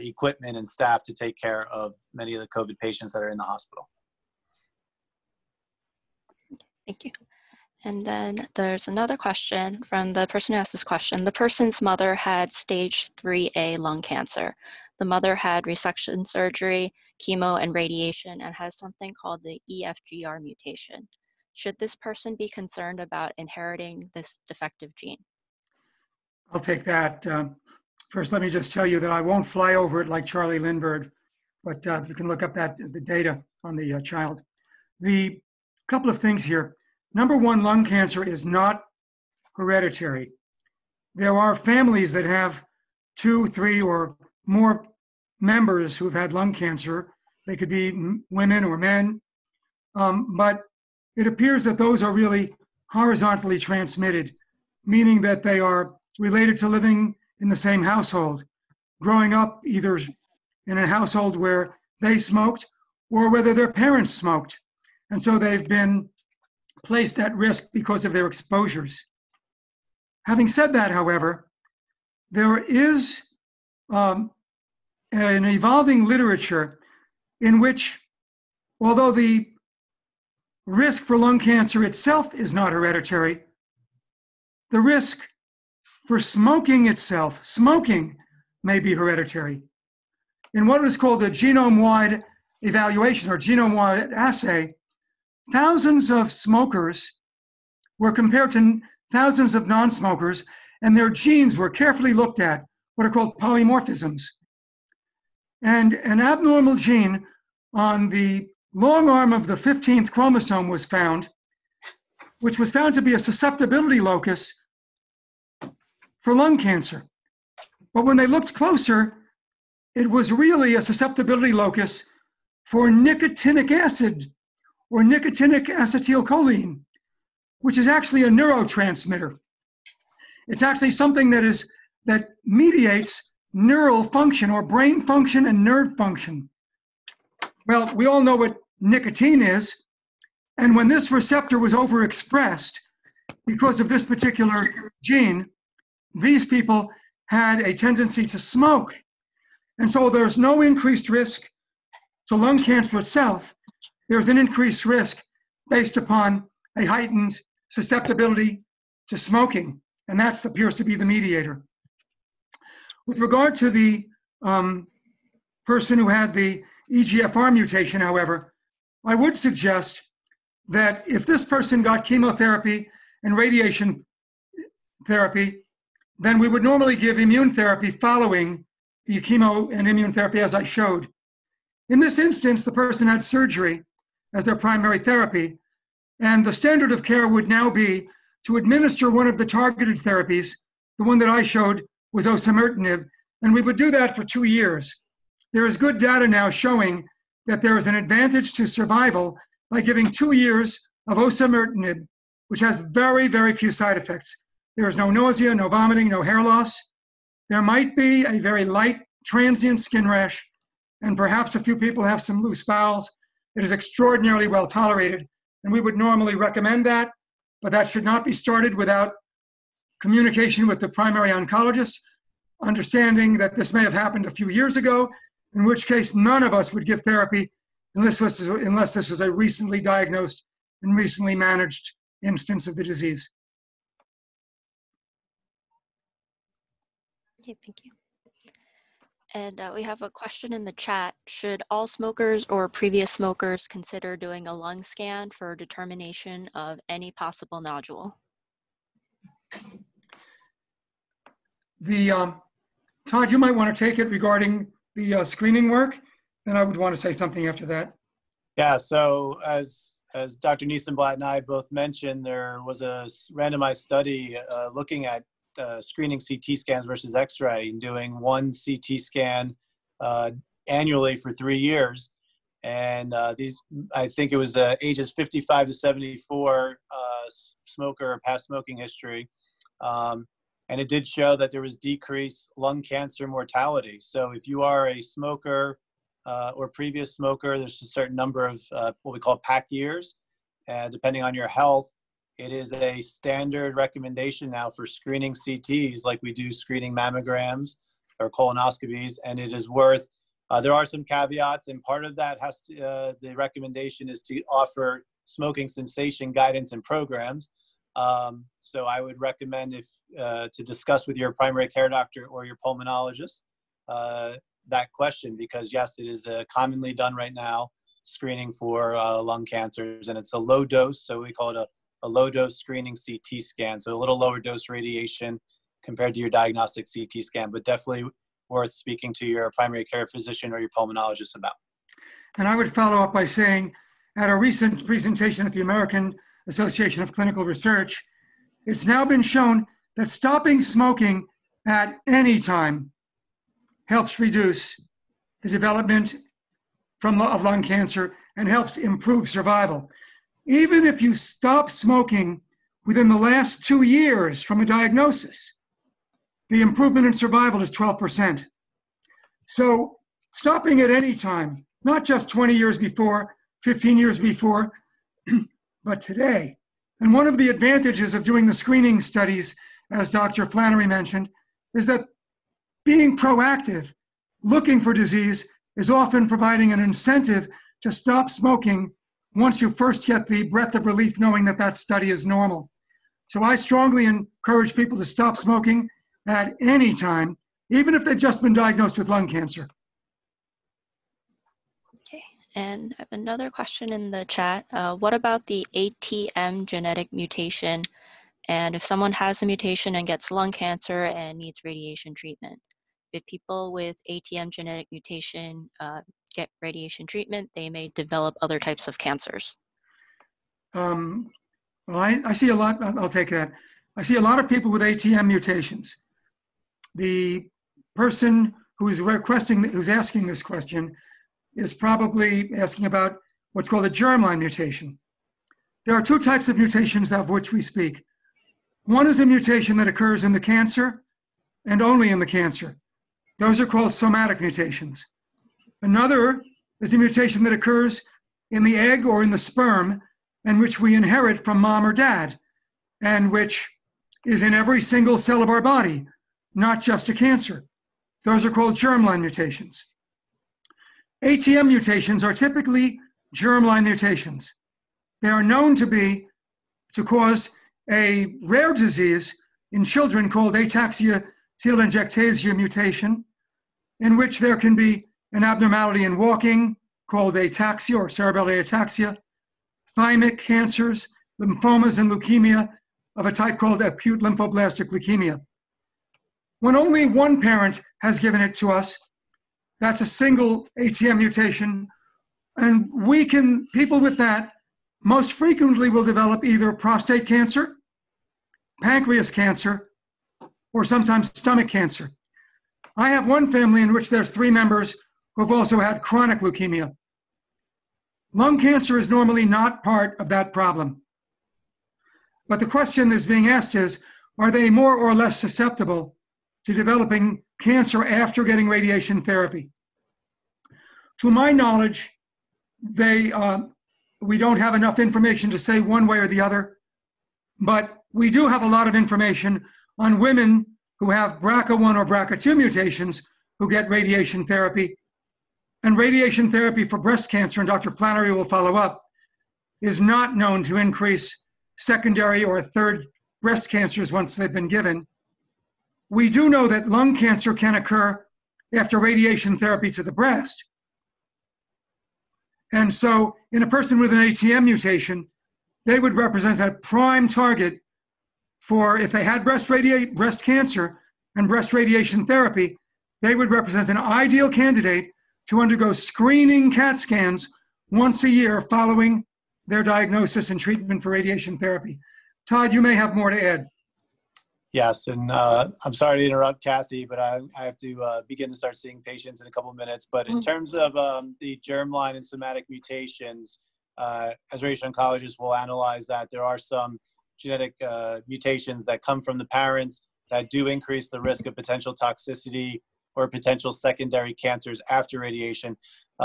equipment and staff to take care of many of the COVID patients that are in the hospital. Thank you. And then there's another question from the person who asked this question. The person's mother had stage 3A lung cancer. The mother had resection surgery, chemo, and radiation, and has something called the EGFR mutation. Should this person be concerned about inheriting this defective gene? I'll take that. First, let me just tell you that I won't fly over it like Charlie Lindbergh, but you can look up the data on the child. The couple of things here. Number one, lung cancer is not hereditary. There are families that have 2, 3, or more members who've had lung cancer. They could be women or men, but it appears that those are really horizontally transmitted, meaning that they are related to living in the same household, growing up either in a household where they smoked or whether their parents smoked. And so they've been placed at risk because of their exposures. Having said that, however, there is an evolving literature in which, although the risk for lung cancer itself is not hereditary, the risk for smoking itself, smoking, may be hereditary. In what was called a genome-wide evaluation or genome-wide assay, thousands of smokers were compared to thousands of non-smokers, and their genes were carefully looked at, what are called polymorphisms. And an abnormal gene on the long arm of the 15th chromosome was found, which was found to be a susceptibility locus for lung cancer. But when they looked closer, it was really a susceptibility locus for nicotinic acid or nicotinic acetylcholine, which is actually a neurotransmitter. It's actually something that mediates neural function or brain function and nerve function. Well, we all know what nicotine is, and when this receptor was overexpressed because of this particular gene, these people had a tendency to smoke. And so there's no increased risk to lung cancer itself. There's an increased risk based upon a heightened susceptibility to smoking, and that appears to be the mediator. With regard to the person who had the EGFR mutation, however, I would suggest that if this person got chemotherapy and radiation therapy, then we would normally give immune therapy following the chemo and immune therapy, as I showed. In this instance, the person had surgery as their primary therapy, and the standard of care would now be to administer one of the targeted therapies. The one that I showed was osimertinib, and we would do that for 2 years. There is good data now showing that there is an advantage to survival by giving 2 years of osimertinib, which has very, very few side effects. There is no nausea, no vomiting, no hair loss. There might be a very light transient skin rash, and perhaps a few people have some loose bowels. It is extraordinarily well tolerated, and we would normally recommend that, but that should not be started without communication with the primary oncologist, understanding that this may have happened a few years ago, in which case none of us would give therapy unless this was a recently diagnosed and recently managed instance of the disease. Okay, thank you. And we have a question in the chat. Should all smokers or previous smokers consider doing a lung scan for determination of any possible nodule? Todd, you might want to take it regarding the screening work, and I would want to say something after that. Yeah, so as Dr. Nissenblatt and I both mentioned, there was a randomized study looking at screening CT scans versus x-ray, and doing one CT scan annually for 3 years. And these, I think it was ages 55 to 74, smoker or past smoking history. And it did show that there was decreased lung cancer mortality. So if you are a smoker or previous smoker, there's a certain number of what we call pack years, depending on your health. It is a standard recommendation now for screening CTs, like we do screening mammograms or colonoscopies, and it is worth, there are some caveats, and part of that has to, the recommendation is to offer smoking cessation guidance and programs. So I would recommend to discuss with your primary care doctor or your pulmonologist that question, because yes, it is commonly done right now, screening for lung cancers, and it's a low dose, so we call it a low-dose screening CT scan, so a little lower dose radiation compared to your diagnostic CT scan, but definitely worth speaking to your primary care physician or your pulmonologist about. And I would follow up by saying, at a recent presentation at the American Association of Clinical Research, it's now been shown that stopping smoking at any time helps reduce the development of lung cancer and helps improve survival. Even if you stop smoking within the last 2 years from a diagnosis, the improvement in survival is 12%. So stopping at any time, not just 20 years before, 15 years before, but today, And one of the advantages of doing the screening studies, as Dr. Flannery mentioned, is that being proactive, looking for disease, is often providing an incentive to stop smoking once you first get the breath of relief knowing that that study is normal. So I strongly encourage people to stop smoking at any time, even if they've just been diagnosed with lung cancer. Okay, and I have another question in the chat. What about the ATM genetic mutation? And if someone has a mutation and gets lung cancer and needs radiation treatment, if people with ATM genetic mutation get radiation treatment, they may develop other types of cancers. Well, I see a lot, I'll take that. I see a lot of people with ATM mutations. The person who's asking this question is probably asking about what's called a germline mutation. There are two types of mutations of which we speak. One is a mutation that occurs in the cancer and only in the cancer. Those are called somatic mutations. Another is a mutation that occurs in the egg or in the sperm and which we inherit from mom or dad, and which is in every single cell of our body, not just a cancer. Those are called germline mutations. ATM mutations are typically germline mutations. They are known to cause a rare disease in children called ataxia telangiectasia mutation, in which there can be an abnormality in walking called ataxia or cerebellar ataxia, thymic cancers, lymphomas and leukemia of a type called acute lymphoblastic leukemia. When only one parent has given it to us, that's a single ATM mutation, and people with that most frequently will develop either prostate cancer, pancreas cancer, or sometimes stomach cancer. I have one family in which there's 3 members who have also had chronic leukemia. Lung cancer is normally not part of that problem. But the question that's being asked is, are they more or less susceptible to developing cancer after getting radiation therapy? To my knowledge, we don't have enough information to say one way or the other, but we do have a lot of information on women who have BRCA1 or BRCA2 mutations who get radiation therapy. And radiation therapy for breast cancer, and Dr. Flannery will follow up, is not known to increase secondary or third breast cancers once they've been given. We do know that lung cancer can occur after radiation therapy to the breast. And so in a person with an ATM mutation, they would represent a prime target for, if they had breast cancer and breast radiation therapy, they would represent an ideal candidate to undergo screening CAT scans once a year following their diagnosis and treatment for radiation therapy. Todd, you may have more to add. Yes, and I'm sorry to interrupt, Kathy, but I have to begin to start seeing patients in a couple of minutes. But in terms of the germline and somatic mutations, as radiation oncologists, we'll analyze that. There are some genetic mutations that come from the parents that do increase the risk of potential toxicity or potential secondary cancers after radiation.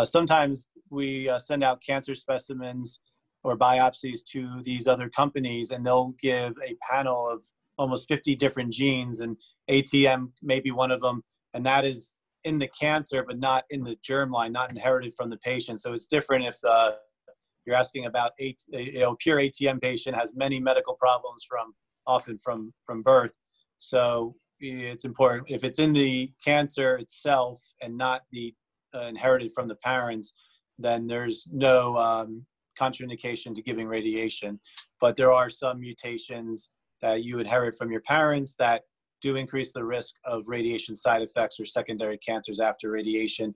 Sometimes we send out cancer specimens or biopsies to these other companies, and they'll give a panel of almost 50 different genes, and ATM may be one of them, and that is in the cancer but not in the germline, not inherited from the patient. So it's different if you're asking about a pure ATM patient has many medical problems often from birth. So it's important, if it's in the cancer itself and not the inherited from the parents, then there's no contraindication to giving radiation. But there are some mutations that you inherit from your parents that do increase the risk of radiation side effects or secondary cancers after radiation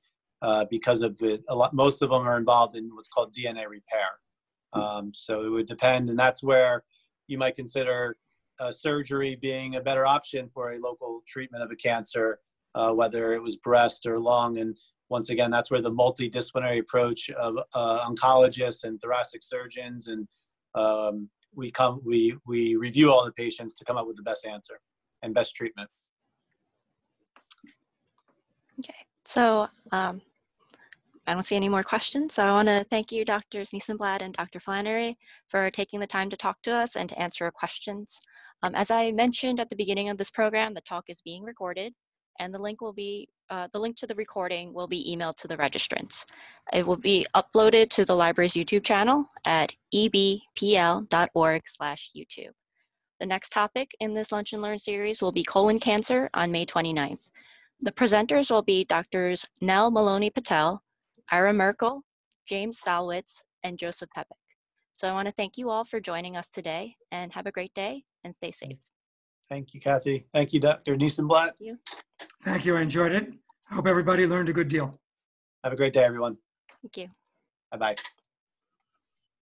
because of it. Most of them are involved in what's called DNA repair. So it would depend, and that's where you might consider surgery being a better option for a local treatment of a cancer, whether it was breast or lung. And once again, that's where the multidisciplinary approach of oncologists and thoracic surgeons and we review all the patients to come up with the best answer and best treatment. Okay, so I don't see any more questions, so I want to thank you, Drs. Nissenblatt and Dr. Flannery, for taking the time to talk to us and to answer our questions. As I mentioned at the beginning of this program, the talk is being recorded, and the link will be the link to the recording will be emailed to the registrants. It will be uploaded to the library's YouTube channel at ebpl.org/YouTube. The next topic in this Lunch and Learn series will be colon cancer on May 29th. The presenters will be Drs. Nell Maloney Patel, Ira Merkel, James Salwitz, and Joseph Pepik. So I want to thank you all for joining us today, and have a great day and stay safe. Thank you, Kathy. Thank you, Dr. Nissenblatt. Thank you. Thank you. I enjoyed it. Hope everybody learned a good deal. Have a great day, everyone. Thank you. Bye-bye.